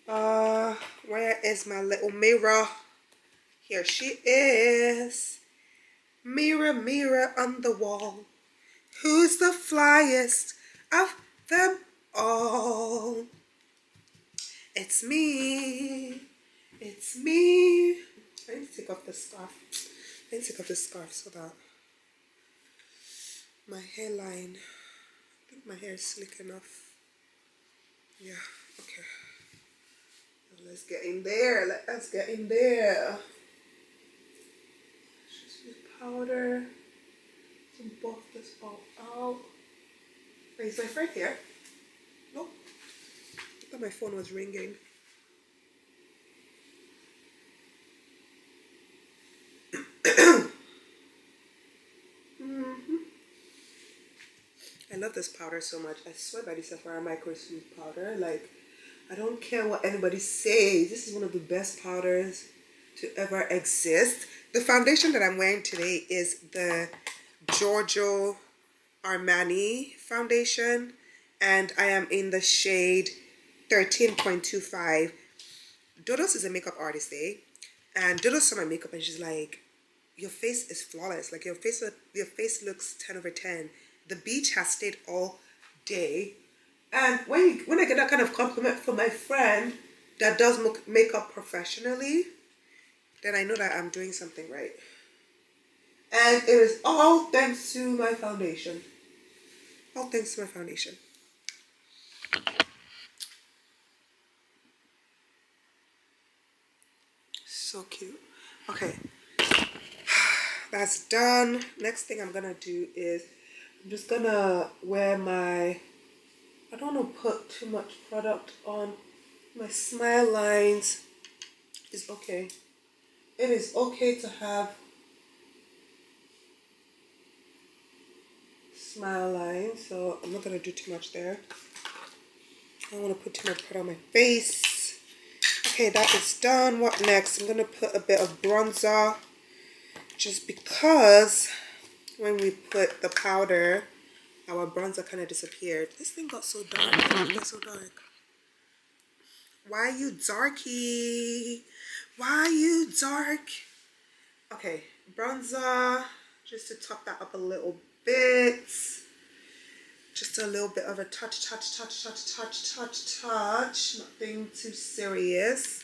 Uh, where is my little mirror? Here she is. Mirror, mirror on the wall, who's the flyest of them all? It's me. It's me. I need to take off the scarf. I need to take off the scarf so that my hairline, I think my hair is slick enough. Yeah, okay. Well, let's get in there. Let's get in there. Powder to buff this all out. Wait, is my friend here? Nope. I thought my phone was ringing. Mm-hmm. I love this powder so much. I swear by the Sephora Micro Smooth Powder. Like, I don't care what anybody says. This is one of the best powders to ever exist. The foundation that I'm wearing today is the Giorgio Armani foundation, and I am in the shade thirteen point two five. Dodos is a makeup artist, eh? And Dodos saw my makeup and she's like, your face is flawless. Like, your face, your face looks ten over ten. The beach has stayed all day. And when, when I get that kind of compliment from my friend that does makeup professionally, then I know that I'm doing something right. And it is all thanks to my foundation. All thanks to my foundation. So cute. Okay. That's done. Next thing I'm gonna do is I'm just gonna wear my... I don't wanna put too much product on my smile lines. It's okay. It is okay to have smile lines, so I'm not going to do too much there. I don't want to put too much product on my face. Okay, that is done. What next? I'm going to put a bit of bronzer just because when we put the powder, our bronzer kind of disappeared. This thing got so dark. It got so dark. Why you darky? Why you dark? Okay, bronzer, just to top that up a little bit. Just a little bit of a touch, touch, touch, touch, touch, touch, touch. Nothing too serious.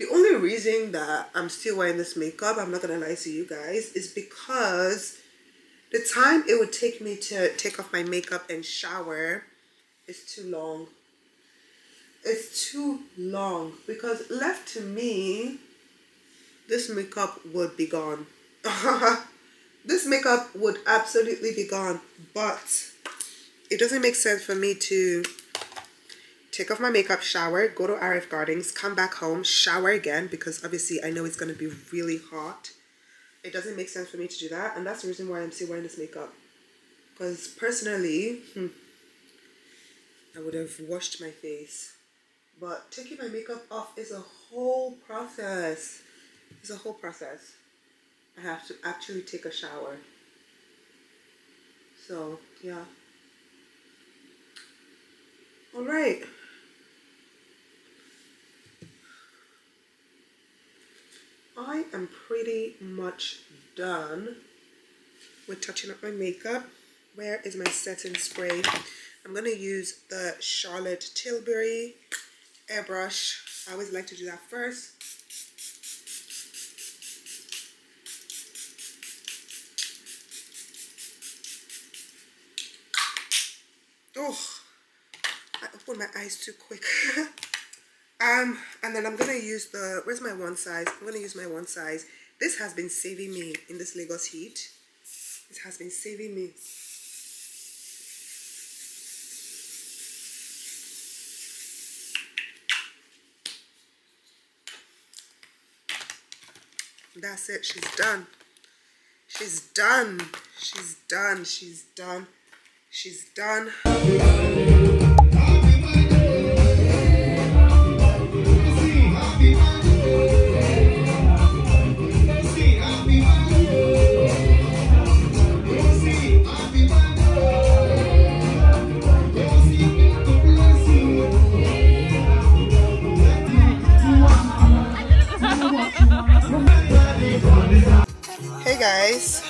The only reason that I'm still wearing this makeup, I'm not gonna lie to you guys, is because the time it would take me to take off my makeup and shower is too long. It's too long, because left to me, this makeup would be gone. This makeup would absolutely be gone, but it doesn't make sense for me to take off my makeup, shower, go to R F Gardens, come back home, shower again, because obviously I know it's going to be really hot. It doesn't make sense for me to do that, and that's the reason why I'm still wearing this makeup. Because personally, hmm, I would have washed my face. But taking my makeup off is a whole process. It's a whole process. I have to actually take a shower. So, yeah. Alright. I am pretty much done with touching up my makeup. Where is my setting spray? I'm going to use the Charlotte Tilbury airbrush. I always like to do that first. Oh, I opened my eyes too quick. Um, and then I'm going to use the, where's my one size? I'm going to use my one size. This has been saving me in this Lagos heat. It has been saving me. That's it. She's done. She's done. She's done. She's done. She's done. Hey guys,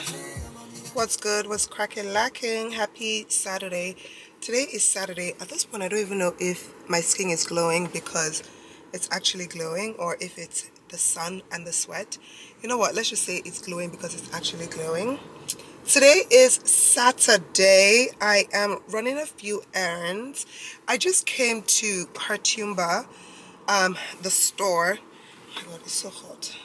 what's good, what's cracking, lacking? Happy Saturday. Today is Saturday. At this point I don't even know if my skin is glowing because it's actually glowing, or if it's the sun and the sweat. You know what, let's just say it's glowing because it's actually glowing. Today is Saturday. I am running a few errands. I just came to Hertunba, um, the store. Oh my god, it's so hot.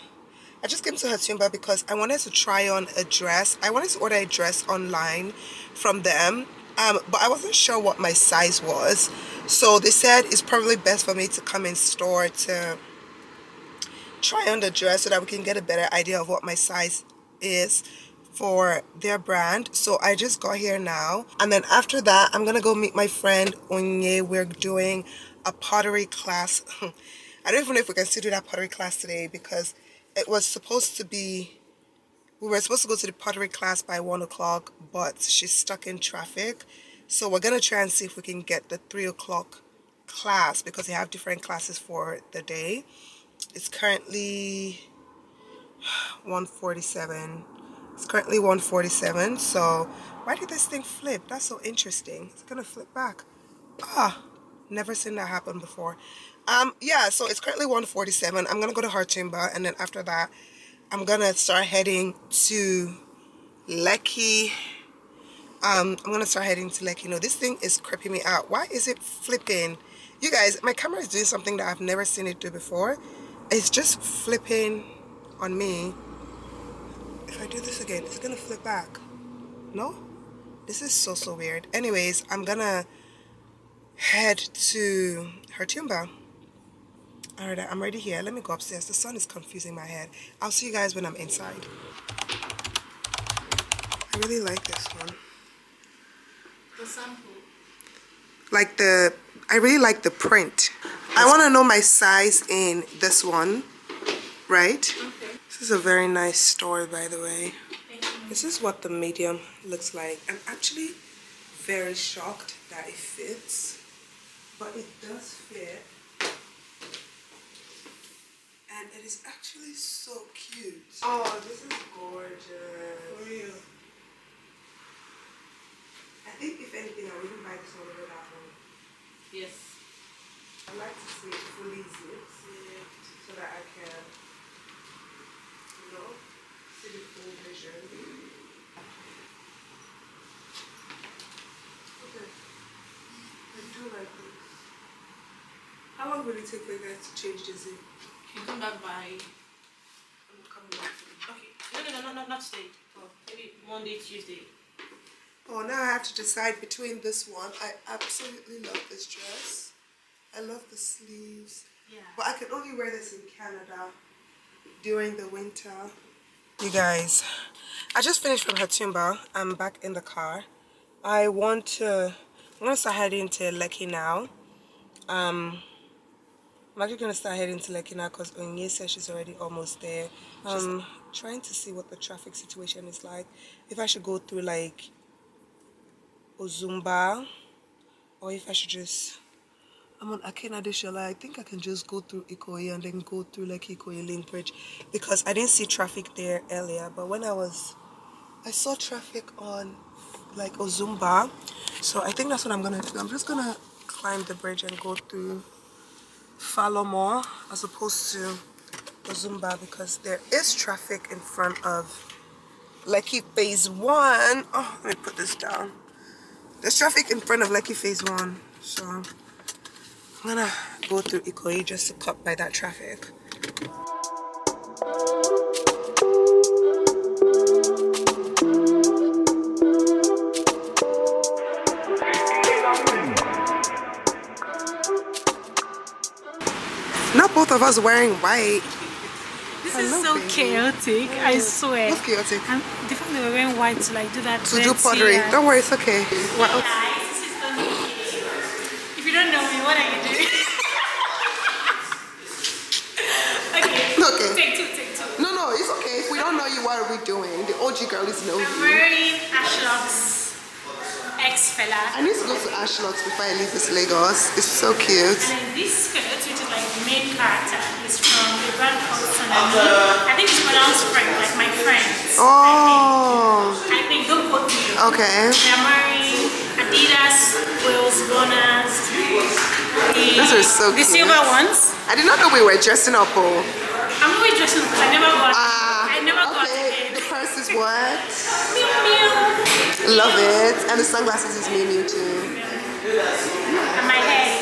I just came to Hertunba because I wanted to try on a dress. I wanted to order a dress online from them, um, but I wasn't sure what my size was. So they said it's probably best for me to come in store to try on the dress so that we can get a better idea of what my size is for their brand. So I just got here now, and then after that I'm gonna go meet my friend Onye. We're doing a pottery class. I don't even know if we can still do that pottery class today, because it was supposed to be, we were supposed to go to the pottery class by one o'clock, but she's stuck in traffic. So we're going to try and see if we can get the three o'clock class, because they have different classes for the day. It's currently one forty-seven. It's currently one forty-seven. So why did this thing flip? That's so interesting. It's going to flip back. Ah, never seen that happen before. Um, yeah, so it's currently one forty-seven. I'm going to go to Hertunba, and then after that, I'm going to start heading to Leckie. Um, I'm going to start heading to Leckie. No, this thing is creeping me out. Why is it flipping? You guys, my camera is doing something that I've never seen it do before. It's just flipping on me. If I do this again, it's going to flip back. No? This is so, so weird. Anyways, I'm going to head to Hertunba. Alright, I'm already here. Let me go upstairs. The sun is confusing my head. I'll see you guys when I'm inside. I really like this one. The sample. Like the... I really like the print. I want to know my size in this one. Right? Okay. This is a very nice store, by the way. This is what the medium looks like. I'm actually very shocked that it fits. But it does fit. And it is actually so cute. Oh, this is gorgeous. For real. I think if anything, I wouldn't buy this one over that one. Yes. I like to see it fully zipped, yeah, so that I can will it take for you guys to change the zip? You can come back by... I'm coming back for you. Okay. No, no, no, no, not today. Oh. Maybe Monday, Tuesday. Oh, now I have to decide between this one. I absolutely love this dress. I love the sleeves. Yeah. But I can only wear this in Canada during the winter. You guys, I just finished from Hertunba. I'm back in the car. I want to... I'm going to start heading to Leckie now. Um, I'm actually going to start heading to Leckie now because Onye says she's already almost there. Um, she's trying to see what the traffic situation is like. If I should go through like Ozumba or if I should just... I'm on Akena Deshola. I think I can just go through Ikoyi and then go through like Ikoyi Link Bridge because I didn't see traffic there earlier. But when I was... I saw traffic on... like Ozumba, so I think that's what I'm gonna do. I'm just gonna climb the bridge and go through Falomore as opposed to Ozumba because there is traffic in front of Leckie phase one. Oh, let me put this down. There's traffic in front of Leckie phase one, so I'm gonna go through Ikoyi just to cut by that traffic. Both of us wearing white. This is so baby. Chaotic, yeah. I swear. It's chaotic. I'm definitely wearing white to like do that. To do pottery. And... Don't worry, it's okay. What else? Guys, this is Onye. If you don't know me, what are you doing? Okay. Okay. Take two, take two. No, no, it's okay. If we don't know you, what are we doing? The O G girlies know I'm you. I'm wearing Ashlock's ex fella. I need to go to Ashlock's before I leave this Lagos. It's so cute. And then this skirt, which is like main character is from the brand called Santa Monica. I think it's pronounced Frank, like my friends. Oh. I think, I think don't quote me. Okay. They're wearing Adidas, Wales, Gunners. Those are so the cute. The silver ones. I did not know we were dressing up. Oh. I'm always dressing up because I never got. Ah. Uh, I never okay. got it. The purse is what? Miu Miu. Love it, and the sunglasses is Miu Miu too. Yeah. And my hair.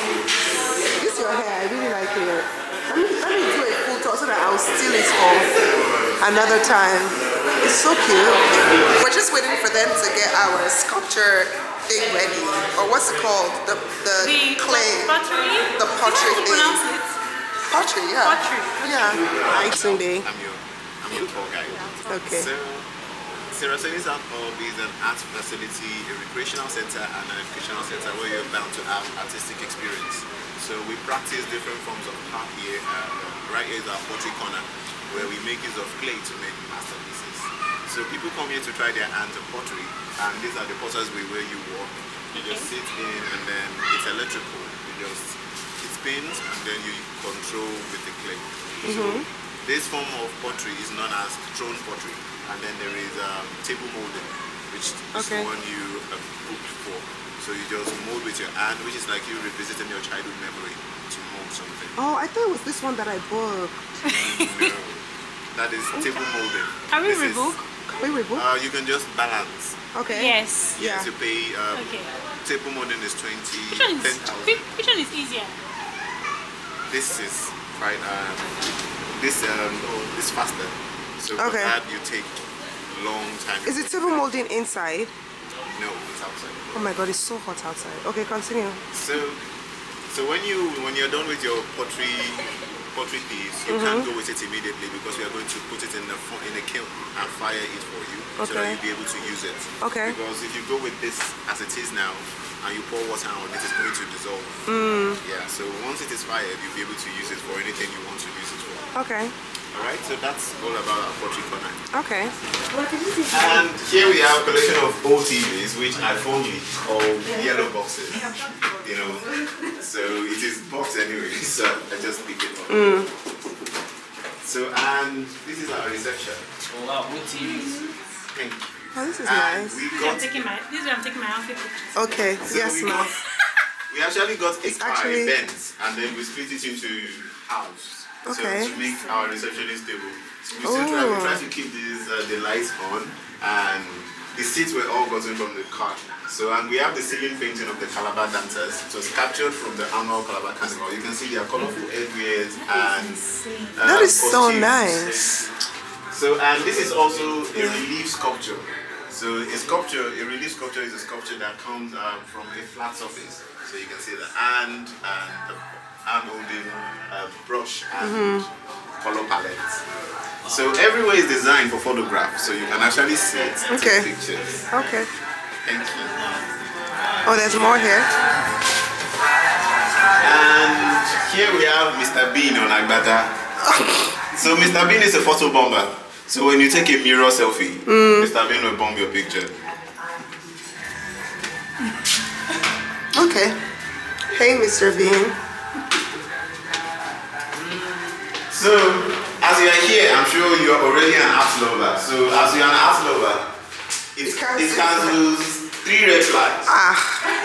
This is your hair. I really like it. Let me, let me do a full talk so that I'll steal it for another time. It's so cute. We're just waiting for them to get our sculpture thing ready. Or what's it called? The the, the clay. Pottery? The pottery thing. Pottery, yeah. Pottery. Okay. Yeah. It's Sunday. I'm your, I'm your tour guide. Okay. So, Sarah Sainis and Hub is an art facility, a recreational center, and an educational center where you're bound to have artistic experience. So we practice different forms of art here. Uh, right here is our pottery corner, where we make use of clay to make masterpieces. So people come here to try their hands on pottery, and these are the potters we where you walk. You just sit in, and then it's electrical. You just it spins, and then you control with the clay. Mm-hmm. So this form of pottery is known as throne pottery, and then there is um, table molding, which is the one you have cooked for. So you just mold with your hand, which is like you revisiting your childhood memory to mold something. Oh, I thought it was this one that I booked. No, that is okay. Table molding. Can we this rebook? Is, Can we rebook? Uh, you can just balance. Okay. Yes. Yes, yeah. You pay. Um, okay. Table molding is twenty. Which one is, which one is easier? This is quite. Um, this um, oh, this faster. So okay. For that you take long time. Is it table molding inside? No, it's outside. Oh my god, it's so hot outside. Okay, continue. So so when you when you're done with your pottery pottery piece, you mm -hmm. can't go with it immediately because we are going to put it in the in a kiln and fire it for you. Okay. So that you'll be able to use it. Okay. Because if you go with this as it is now and you pour water on it, it's going to dissolve. Mm. Yeah, so once it is fired, you'll be able to use it for anything you want to use it for. Okay. Alright, so that's all about our pottery corner. Okay. And here we have a collection of old T Vs, which I fondly call yellow boxes. You know, so it is box anyway, so I just pick it up. Mm. So, and this is our reception. Oh wow, old T Vs. Thank you. Oh, this is and nice. We got... I'm taking my, this is where I'm taking my outfit pictures. Okay, so yes, we, got, we actually got a car event, and then we split it into house. Okay. So to make our receptionist table. So we, oh. still try, we try to keep these, uh, the lights on and The seats were all gotten from the car. So, and we have the ceiling painting of the Calabar dancers. It was captured from the annual Calabar Carnival. You can see their colorful headwears and uh, that is so nice. So, and this is also a relief sculpture. So, a sculpture, a relief sculpture is a sculpture that comes uh, from a flat surface. So you can see the hand and the hand holding uh, brush and mm-hmm. color palettes. So everywhere is designed for photographs, so you can actually see it okay. pictures. Okay. Thank you. Oh, there's more here. And here we have Mister Bean on Agbada. So Mister Bean is a photo bomber. So when you take a mirror selfie, mm. Mister Bean will bomb your picture. Okay. Hey, Mister Bean. So, as you are here, I'm sure you are already an art lover. So, as you are an art lover, it, it cancels three red flags. Ah,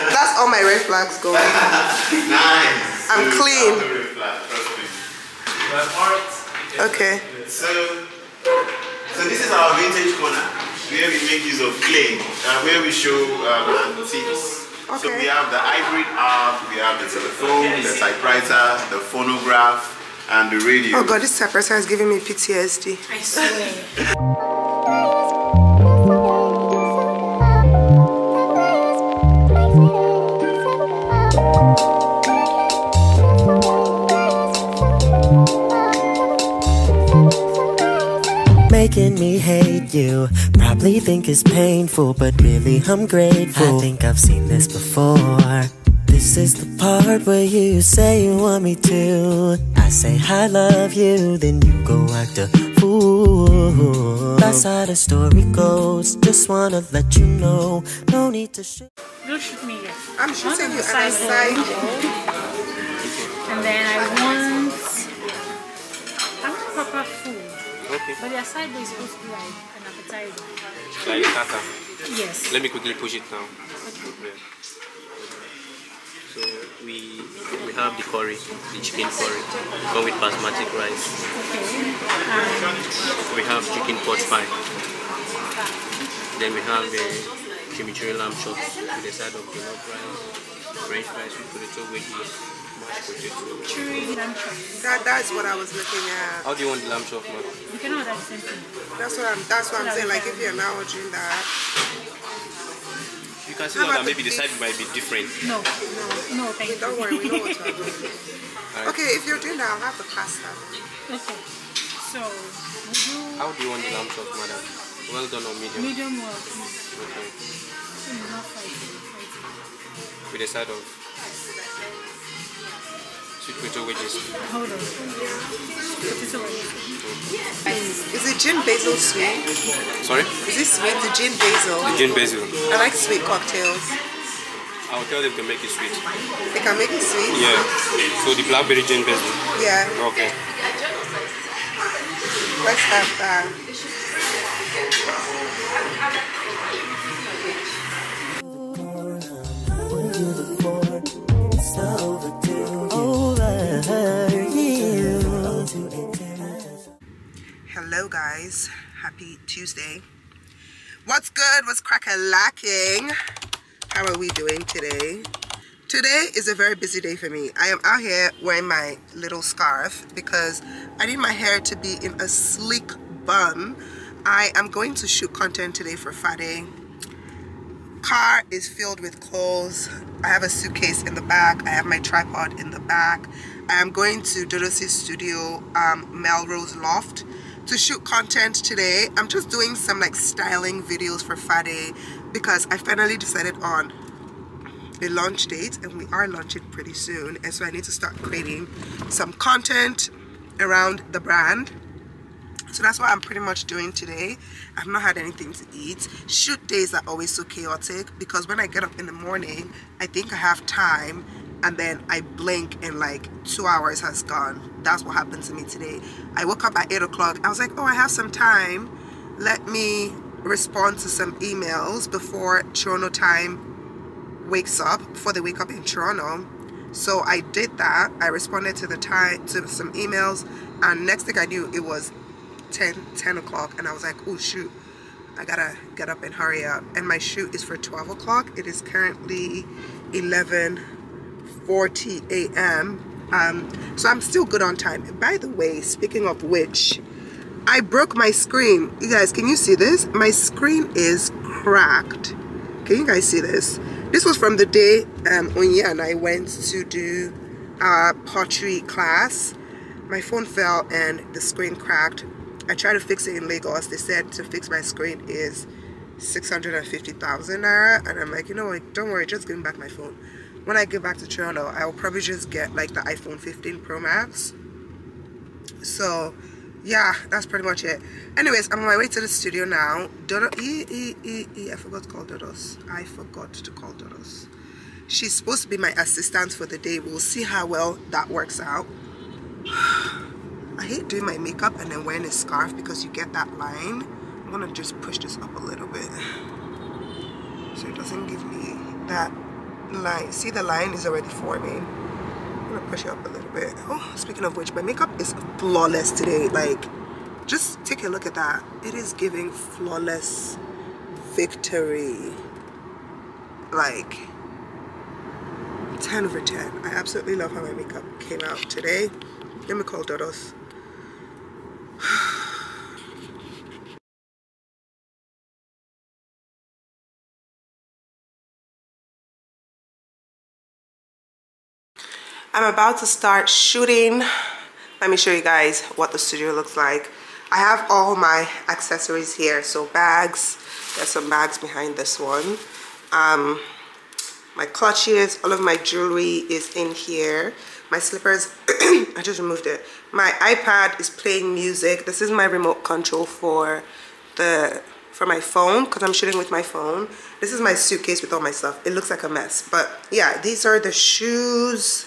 that's all my red flags going. Nice. I'm so clean. Red flag, trust me. But, okay. So, so this is our vintage corner where we make use of clay, uh, where we show um, antiques. Okay. So we have the hybrid art, we have the telephone, the typewriter, the phonograph, and the radio. Oh God, this typewriter is giving me P T S D. I swear. Making me hate you, probably think it's painful, but really I'm grateful. I think I've seen this before. This is the part where you say you want me to. I say I love you, then you go act a fool. That's how the story goes. Just wanna let you know, no need to shoot. Don't shoot me yet. I'm shooting you at a side wall. And then I want... I'm not proper food. Okay. But the side wall is supposed to be like an appetizer. Like tata? Yes. Let me quickly push it now. Okay. So we we have the curry, the chicken curry, come with basmati rice. Okay. We have chicken pot pie. Then we have the chimichurri lamb chops with the side of jollof rice, French fries with potato with mashed potato. That that's what I was looking at. How do you want the lamb chop, man? You cannot have the same thing. That's what I'm. That's what I'm saying. Like if you're now ordering that. You can see that maybe the side might be different. No, no, no, thank you. Don't worry, we know what we're doing. Okay, if you're doing that, I'll have the pasta. Okay, so would you... How do you want the lamb chop, madam? Well done or medium? Medium well. Okay. With a side of sweet potato wedges. Hold on. Is it gin basil sweet? Sorry? Is it sweet? The gin basil? The gin basil. I like sweet cocktails. I'll tell them to make it sweet. They can make it sweet? Yeah. So the blackberry gin basil? Yeah. Okay. Let's have that. Hello guys, happy Tuesday. What's good? What's crack-a-lacking? How are we doing today? Today is a very busy day for me. I am out here wearing my little scarf because I need my hair to be in a sleek bun. I am going to shoot content today for Friday. Car is filled with clothes. I have a suitcase in the back. I have my tripod in the back. I am going to Dodos' studio, um, Melrose Loft, to shoot content today. I'm just doing some like styling videos for Friday because I finally decided on a launch date and we are launching pretty soon, and so I need to start creating some content around the brand. So that's what I'm pretty much doing today. I've not had anything to eat. Shoot days are always so chaotic because when I get up in the morning, I think I have time, and then I blink and like two hours has gone. That's what happened to me today. I woke up at eight o'clock. I was like, oh, I have some time. Let me respond to some emails before Toronto time wakes up, before they wake up in Toronto. So I did that. I responded to the time, to some emails, and next thing I knew, it was ten o'clock, and I was like, oh shoot, I gotta get up and hurry up. And my shoot is for twelve o'clock. It is currently eleven forty a m Um, so I'm still good on time. And by the way, speaking of which, I broke my screen. You guys, can you see this? My screen is cracked. Can you guys see this? This was from the day um, Onye and I went to do a pottery class. My phone fell and the screen cracked. I tried to fix it in Lagos. They said to fix my screen is six hundred fifty thousand naira. And I'm like, you know what, don't worry, just give me back my phone. When I get back to Toronto, I'll probably just get like the iPhone fifteen Pro Max. So yeah, that's pretty much it. Anyways, I'm on my way to the studio now. Dodo, e, e, e, e, I forgot to call Dodos. I forgot to call Dodos. She's supposed to be my assistant for the day. We'll see how well that works out. I hate doing my makeup and then wearing a scarf because you get that line. I'm gonna just push this up a little bit so it doesn't give me that line. See, the line is already forming. I'm gonna push it up a little bit. Oh, speaking of which, my makeup is flawless today. Like, just take a look at that. It is giving flawless victory. Like, ten over ten. I absolutely love how my makeup came out today. Let me call Dodos. I'm about to start shooting. Let me show you guys what the studio looks like. I have all my accessories here. So bags, there's some bags behind this one. Um, my clutches, all of my jewelry is in here. My slippers, I just removed it. My iPad is playing music. This is my remote control for the for my phone, because I'm shooting with my phone. This is my suitcase with all my stuff. It looks like a mess, but yeah, these are the shoes.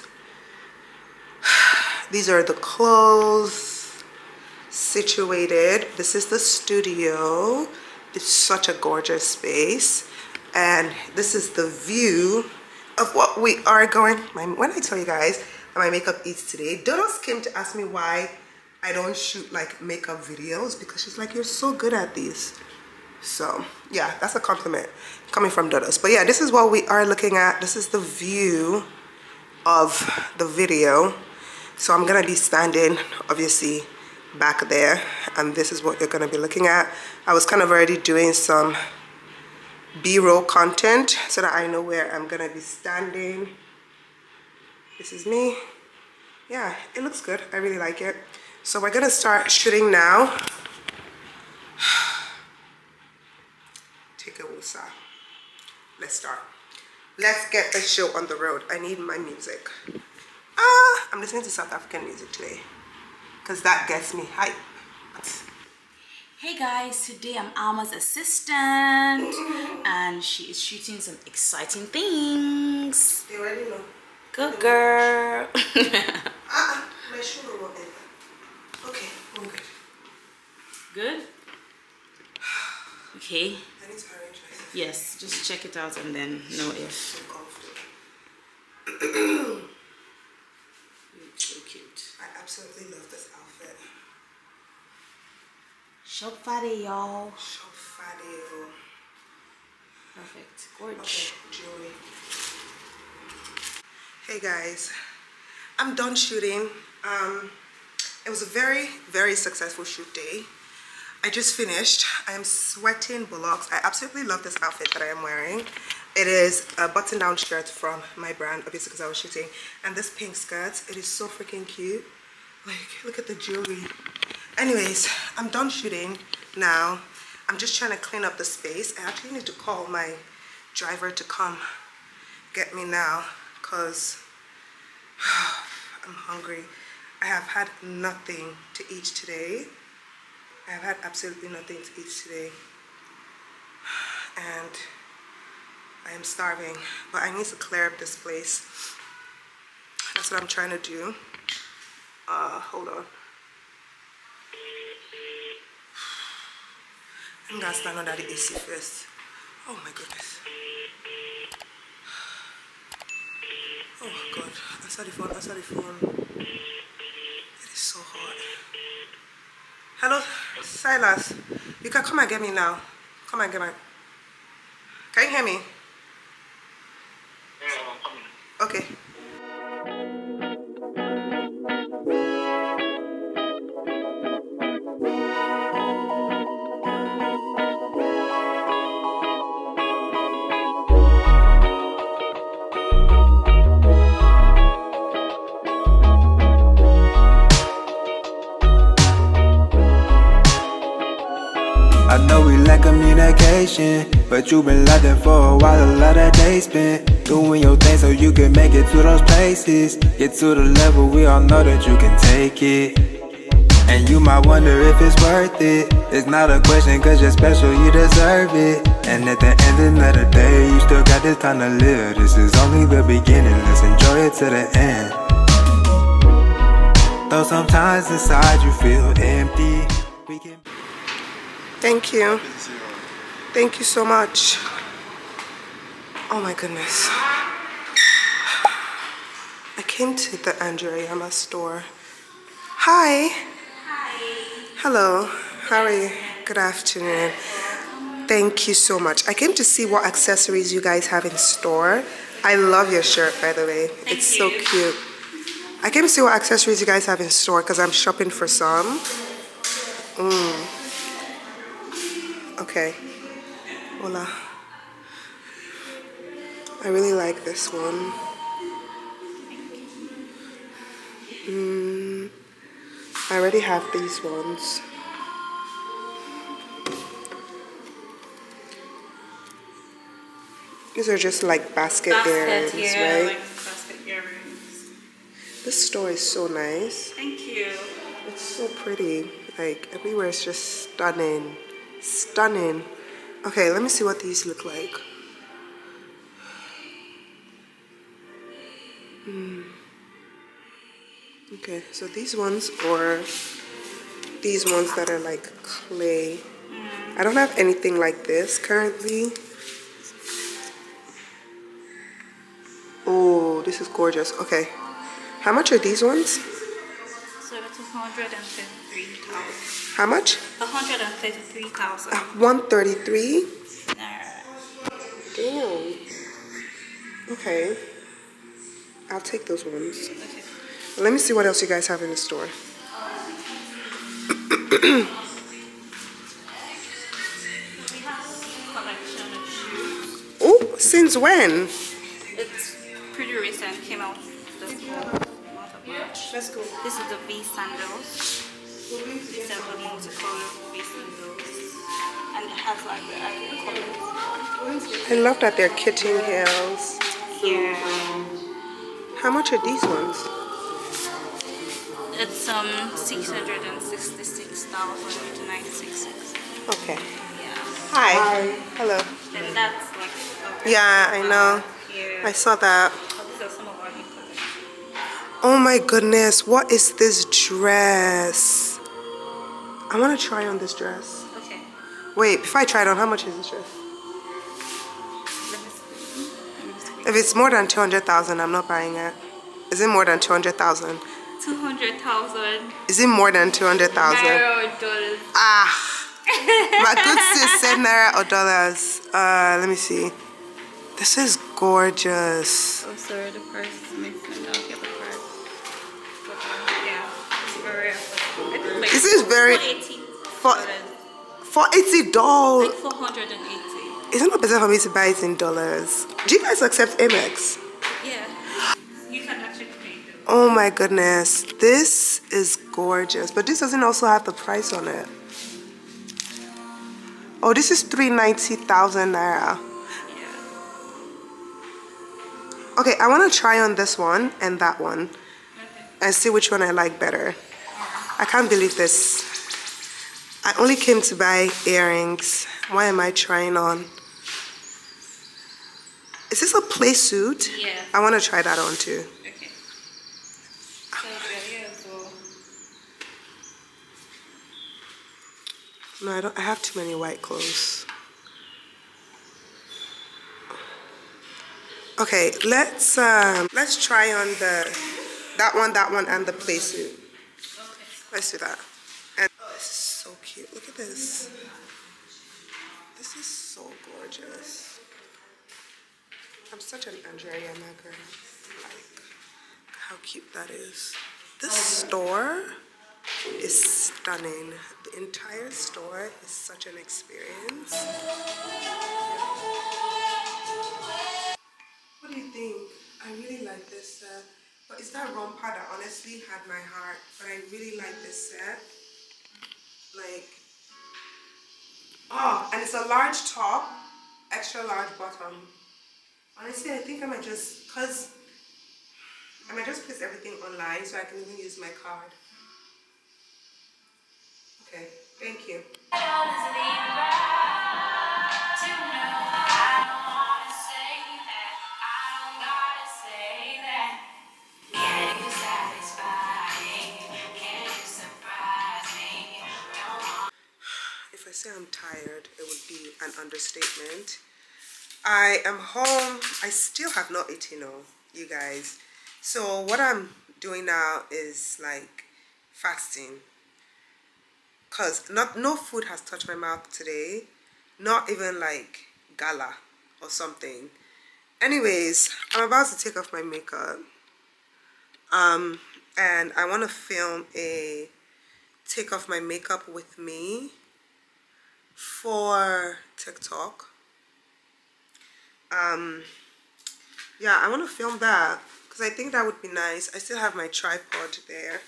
These are the clothes situated. This is the studio. It's such a gorgeous space. And this is the view of what we are going. My, when I tell you guys that my makeup is today, Dodos came to ask me why I don't shoot like makeup videos, because she's like, you're so good at these. So yeah, that's a compliment coming from Dodos. But yeah, this is what we are looking at. This is the view of the video. So I'm gonna be standing obviously back there, and this is what you're gonna be looking at. I was kind of already doing some B-roll content so that I know where I'm gonna be standing. This is me. Yeah, it looks good. I really like it. So we're gonna start shooting now. Take a wusa. Let's start. Let's get the show on the road. I need my music. Ah, I'm listening to South African music today because that gets me hype. Hey guys, today I'm Alma's assistant and she is shooting some exciting things. They already know. Good girl. Ah, my shoe will not end. Okay, I'm good. Good? Okay. I need to arrange myself. Yes, just check it out and then know if. So comfortable. So cute. I absolutely love this outfit. Shop Friday, y'all. Shop Friday, y'all. Perfect. Gorgeous. Okay, hey guys, I'm done shooting. Um, it was a very, very successful shoot day. I just finished. I am sweating bullocks. I absolutely love this outfit that I am wearing. It is a button-down shirt from my brand, obviously because I was shooting. And this pink skirt, it is so freaking cute. Like, look at the jewelry. Anyways, I'm done shooting now. I'm just trying to clean up the space. I actually need to call my driver to come get me now because I'm hungry. I have had nothing to eat today. I have had absolutely nothing to eat today. And I am starving, but I need to clear up this place. That's what I'm trying to do. Uh, hold on. I'm gonna stand under the A C first. Oh my goodness. Oh god. I saw the phone. I saw the phone. It is so hot. Hello, Silas. You can come and get me now. Come on, come on. Can you hear me? Yeah, I'm coming. Okay. I know we lack communication, but you've been loving for a while. A lot of days spent doing your thing so you can make it to those places. Get to the level we all know that you can take it. And you might wonder if it's worth it. It's not a question cause you're special, you deserve it. And at the end of the day, you still got this time to live. This is only the beginning, let's enjoy it to the end. Though sometimes inside you feel empty. We can... Thank you. Thank you so much. Oh my goodness. I came to the Andrea Iyamah store. Hi. Hi. Hello. How are you? Good afternoon. Thank you so much. I came to see what accessories you guys have in store. I love your shirt, by the way. Thank it's you. So cute. I came to see what accessories you guys have in store because I'm shopping for some. Mm. Okay, hola. I really like this one. Mm, I already have these ones. These are just like basket, basket earrings, yeah, right? Like basket earrings. This store is so nice. Thank you. It's so pretty. Like everywhere is just stunning. Stunning. Okay, let me see what these look like. Mm. Okay, so these ones are these ones that are like clay. I don't have anything like this currently. Oh, this is gorgeous. Okay, how much are these ones? So that's one hundred fifty-three thousand. How much? one hundred thirty-three thousand. Uh, one thirty-three? Damn. Okay. I'll take those ones. Okay. Let me see what else you guys have in the store. We have a collection of shoes. Oh, since when? It's pretty recent. Came out this month. Let's go. This is the V sandals. These are the multicolored V sandals. And it has like the other colors. I love that they're kitten heels. Yeah. How much are these ones? It's um six hundred sixty-six thousand nine hundred sixty-six. Okay. Yeah. Hi. Hi. Hello. And that's like. Yeah, I know. Yeah. I saw that. These are some of our new colors. Oh my goodness, what is this dress? I want to try on this dress. Okay. Wait, before I try it on, how much is this dress? If it's more than two hundred thousand, I'm not buying it. Is it more than two hundred thousand? two hundred thousand. Is it more than two hundred thousand? Naira or dollars. Ah. My good sis said naira or dollars. Uh, let me see. This is gorgeous. Oh, sorry, the purse is missing. I'll get the purse. Yeah, it's very affordable. Like this is very. four eighty dollars. Like four hundred eighty. It's not better for me to buy it in dollars. Do you guys accept Amex? Yeah. You can actually pay them. Oh my goodness. This is gorgeous. But this doesn't also have the price on it. Oh, this is three hundred ninety thousand naira. Okay, I want to try on this one and that one. Okay. And see which one I like better. I can't believe this. I only came to buy earrings. Why am I trying on? Is this a play suit? Yeah. I want to try that on too. Okay. So yeah, so. No, I don't. I have too many white clothes. Okay, let's um, let's try on the that one, that one, and the play suit. Okay. Let's do that. And oh, this is so cute. Look at this. This is so gorgeous. I'm such an Andrea Iyamah girl. Like, how cute that is. This store is stunning. The entire store is such an experience. What do you think? I really like this set. But it's that romper that honestly had my heart. But I really like this set. Like, oh, and it's a large top, extra large bottom. Honestly, I think I might just, because I might just place everything online so I can even use my card. Okay, thank you. If I say I'm tired, it would be an understatement. I am home. I still have not eaten all, you guys. So what I'm doing now is like fasting, because not no food has touched my mouth today, not even like gala or something. Anyways, I'm about to take off my makeup, um and I want to film a take off my makeup with me for TikTok. Um yeah, I want to film that because I think that would be nice. I still have my tripod there.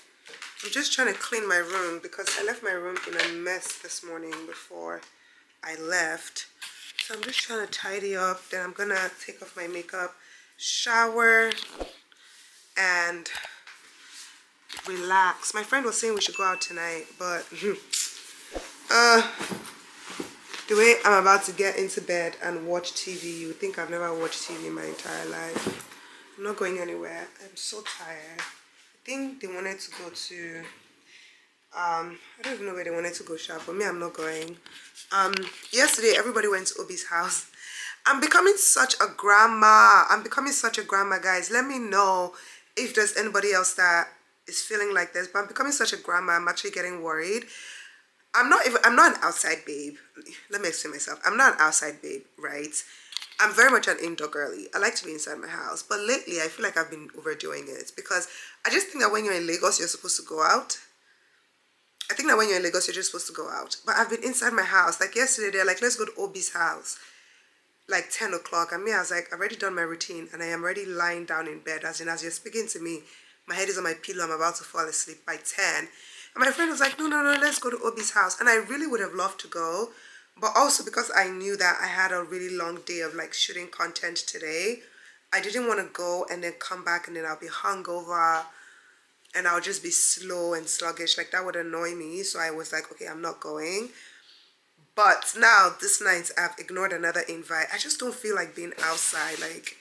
I'm just trying to clean my room because I left my room in a mess this morning before I left. So I'm just trying to tidy up, then I'm gonna take off my makeup, shower, and relax. My friend was saying we should go out tonight, but uh the way I'm about to get into bed and watch T V, you would think I've never watched T V my entire life. I'm not going anywhere. I'm so tired. I think they wanted to go to, um, I don't even know where they wanted to go shop, but me, I'm not going. Um, yesterday, everybody went to Obi's house. I'm becoming such a grandma. I'm becoming such a grandma, guys. Let me know if there's anybody else that is feeling like this, but I'm becoming such a grandma. I'm actually getting worried. I'm not even, I'm not an outside babe. Let me explain myself. I'm not an outside babe, right? I'm very much an indoor girly. I like to be inside my house. But lately, I feel like I've been overdoing it because I just think that when you're in Lagos, you're supposed to go out. I think that when you're in Lagos, you're just supposed to go out. But I've been inside my house. Like yesterday, they're like, let's go to Obi's house. Like ten o'clock. And me, I was like, I've already done my routine. And I am already lying down in bed. As in, as you're speaking to me, my head is on my pillow. I'm about to fall asleep by ten. And my friend was like, no, no, no, let's go to Obi's house. And I really would have loved to go. But also because I knew that I had a really long day of like shooting content today, I didn't want to go and then come back and then I'll be hungover and I'll just be slow and sluggish. Like that would annoy me. So I was like, okay, I'm not going. But now this night I've ignored another invite. I just don't feel like being outside. Like,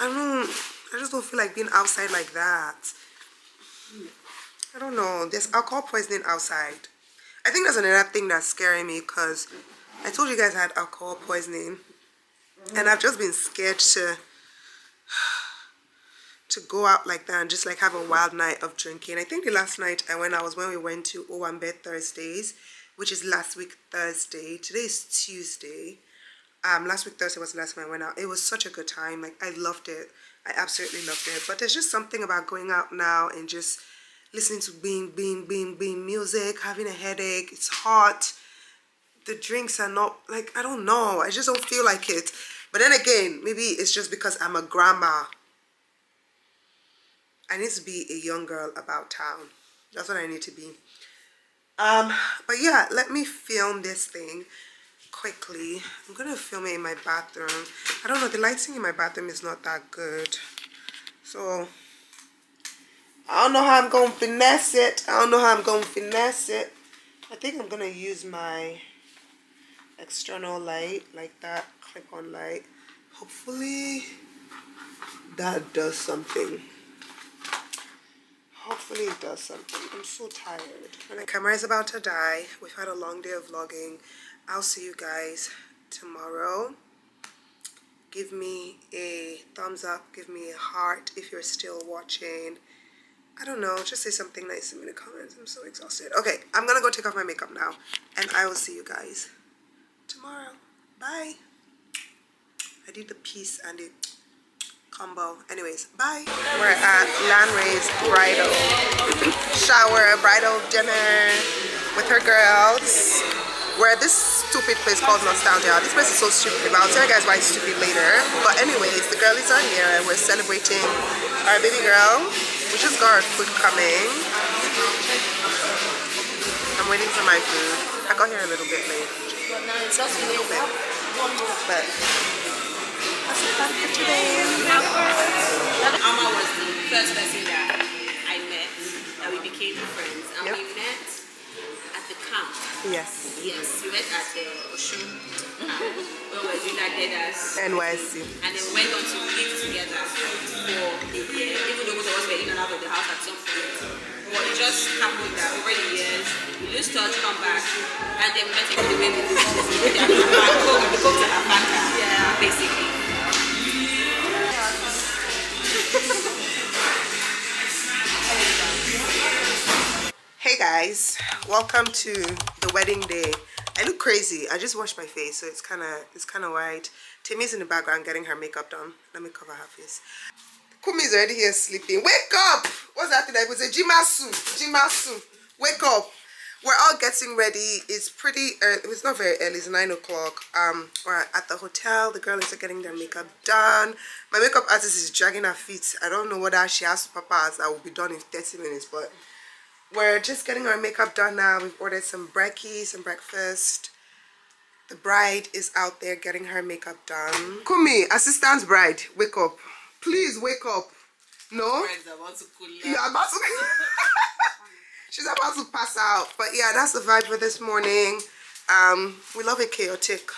I don't, I just don't feel like being outside like that. I don't know. There's alcohol poisoning outside. I think that's another thing that's scaring me because I told you guys I had alcohol poisoning. And I've just been scared to, to go out like that and just like have a wild night of drinking. I think the last night I went out was when we went to Owambe Thursdays, which is last week Thursday. Today is Tuesday. Um, last week Thursday was the last time I went out. It was such a good time. Like I loved it. I absolutely loved it. But there's just something about going out now and just listening to bing, bing, bing, bing music, having a headache, it's hot, the drinks are not, like, I don't know, I just don't feel like it. But then again, maybe it's just because I'm a grandma. I need to be a young girl about town. That's what I need to be. Um, but yeah, let me film this thing quickly. I'm going to film it in my bathroom. I don't know, the lighting in my bathroom is not that good. So I don't know how I'm going to finesse it. I don't know how I'm going to finesse it. I think I'm going to use my external light, like that clip-on light. Hopefully that does something. Hopefully it does something. I'm so tired. And the camera is about to die. We've had a long day of vlogging. I'll see you guys tomorrow. Give me a thumbs up. Give me a heart if you're still watching. I don't know, just say something nice in the comments. I'm so exhausted. Okay, I'm gonna go take off my makeup now, and I will see you guys tomorrow. Bye. I did the piece and the combo. Anyways, bye. We're at Lanre's bridal shower, bridal dinner with her girls. We're at this stupid place called Nostalgia. This place is so stupid, but I'll tell you guys why it's stupid later. But anyways, the girlies are here and we're celebrating our baby girl. We just got our food coming. I'm waiting for my food. I got here a little bit late. A little bit. But that's the plan for today. Amma was the first person that I met, that we became friends, and yep. we met at the camp. Yes. Yes, we met at the Osho. When we were doing that Dedas. N Y C. And then we went on to live together for a year, even though we always were in and out of the house at some point. But it just happened that over the years, we lose touch, come back, and then we met all the way we do. We go to our back, yeah, basically. Hey guys, welcome to the wedding day. I look crazy. I just washed my face, so it's kind of it's kind of white. Timmy's in the background getting her makeup done. Let me cover her face. Kumi's already here sleeping. Wake up! What's that thing? It was a Jimasu. Jimasu. Wake up! We're all getting ready. It's pretty early. It's not very early. It's nine o'clock. Um, we're at the hotel. The girls are getting their makeup done. My makeup artist is dragging her feet. I don't know whether she has papas that will be done in thirty minutes, but. We're just getting our makeup done now. We've ordered some brekkie, some breakfast. The bride is out there getting her makeup done. Kumi, assistant's bride, wake up. Please wake up. No? You're about to cool You're about to She's about to pass out. But yeah, that's the vibe for this morning. Um, we love a chaotic,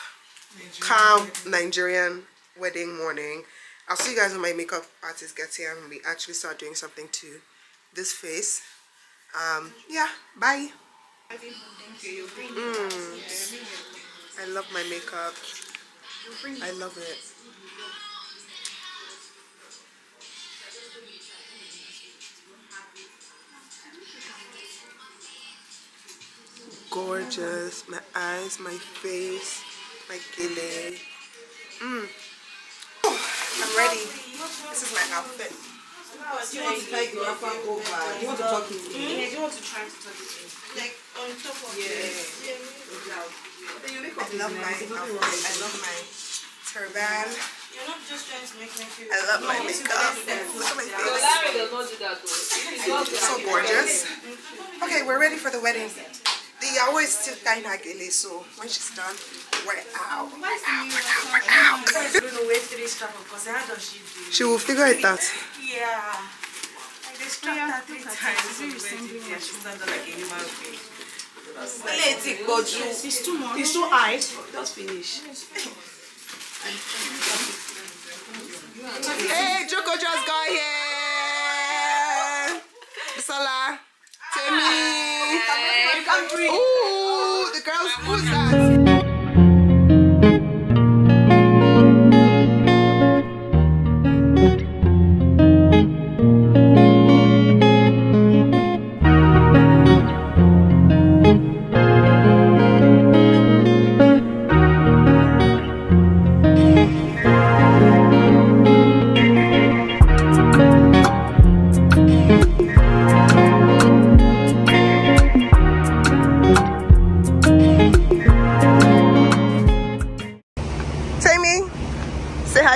Nigerian calm Nigerian wedding morning. I'll see you guys when my makeup artist gets here and we actually start doing something to this face. Um, yeah, bye. Mm. I love my makeup. I love it. Gorgeous. My eyes, my face, my gillet. Mm. Oh, I'm ready. This is my outfit. Do you want to take your phone over? Do you want to talk to me? Yeah, do you want to try to talk to me? Like on top of yeah. yeah. yeah. I love my outfit. I love my turban. You're not just trying to make me feel. I love my makeup. Look at my face. Larry does not do that though. So gorgeous. Okay, we're ready for the wedding. They always still kind of gilly, so when she's done, we're out. We're out, we're out, we're out. She's going to wear three straps, because how does she do? She will figure it out. Yeah. They strapped her three times. She's not done like a human being. Let it go through. It's too much. It's too high. Just finish. Hey, Joko just got here. Bisola. Temi. Ooh, the girls, who's that?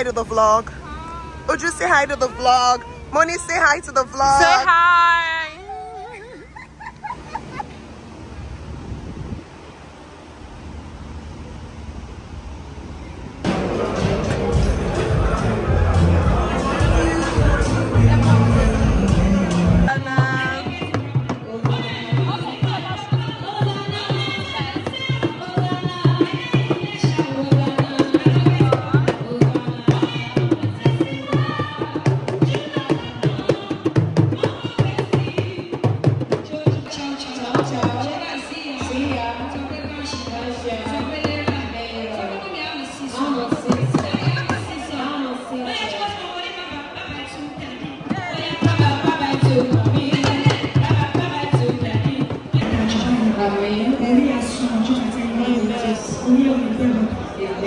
To the vlog. Would you say hi to the vlog? Moni, say hi to the vlog. Say hi. Yeah.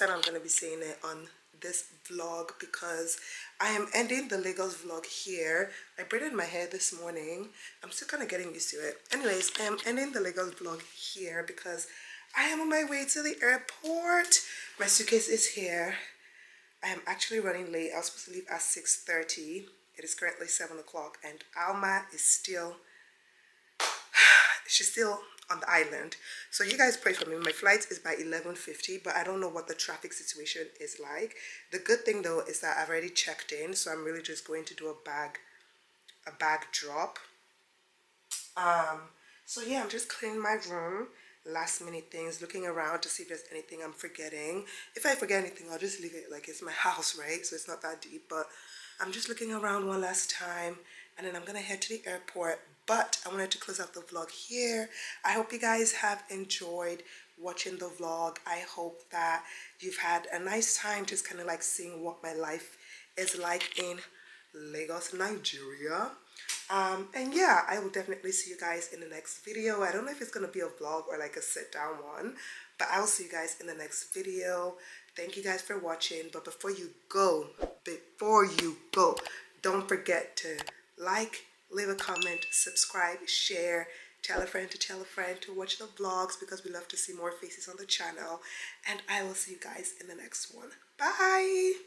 I'm going to be saying it on this vlog because I am ending the Lagos vlog here. I braided my hair this morning. I'm still kind of getting used to it. Anyways, I am ending the Lagos vlog here because I am on my way to the airport. My suitcase is here. I am actually running late. I was supposed to leave at six thirty. It is currently seven o'clock and Alma is still... she's still... on the island, so you guys pray for me. My flight is by eleven fifty, but I don't know what the traffic situation is like. The good thing though is that I've already checked in, so I'm really just going to do a bag a bag drop. Um so yeah, I'm just cleaning my room, last minute things, looking around to see if there's anything I'm forgetting. If I forget anything, I'll just leave it, like it's my house, right? So it's not that deep, but I'm just looking around one last time and then I'm gonna head to the airport. But I wanted to close out the vlog here. I hope you guys have enjoyed watching the vlog. I hope that you've had a nice time just kind of like seeing what my life is like in Lagos, Nigeria. Um, and yeah, I will definitely see you guys in the next video. I don't know if it's going to be a vlog or like a sit down one, but I'll see you guys in the next video. Thank you guys for watching. But before you go, before you go, don't forget to like, leave a comment, subscribe, share, tell a friend to tell a friend to watch the vlogs because we love to see more faces on the channel. And I will see you guys in the next one. Bye!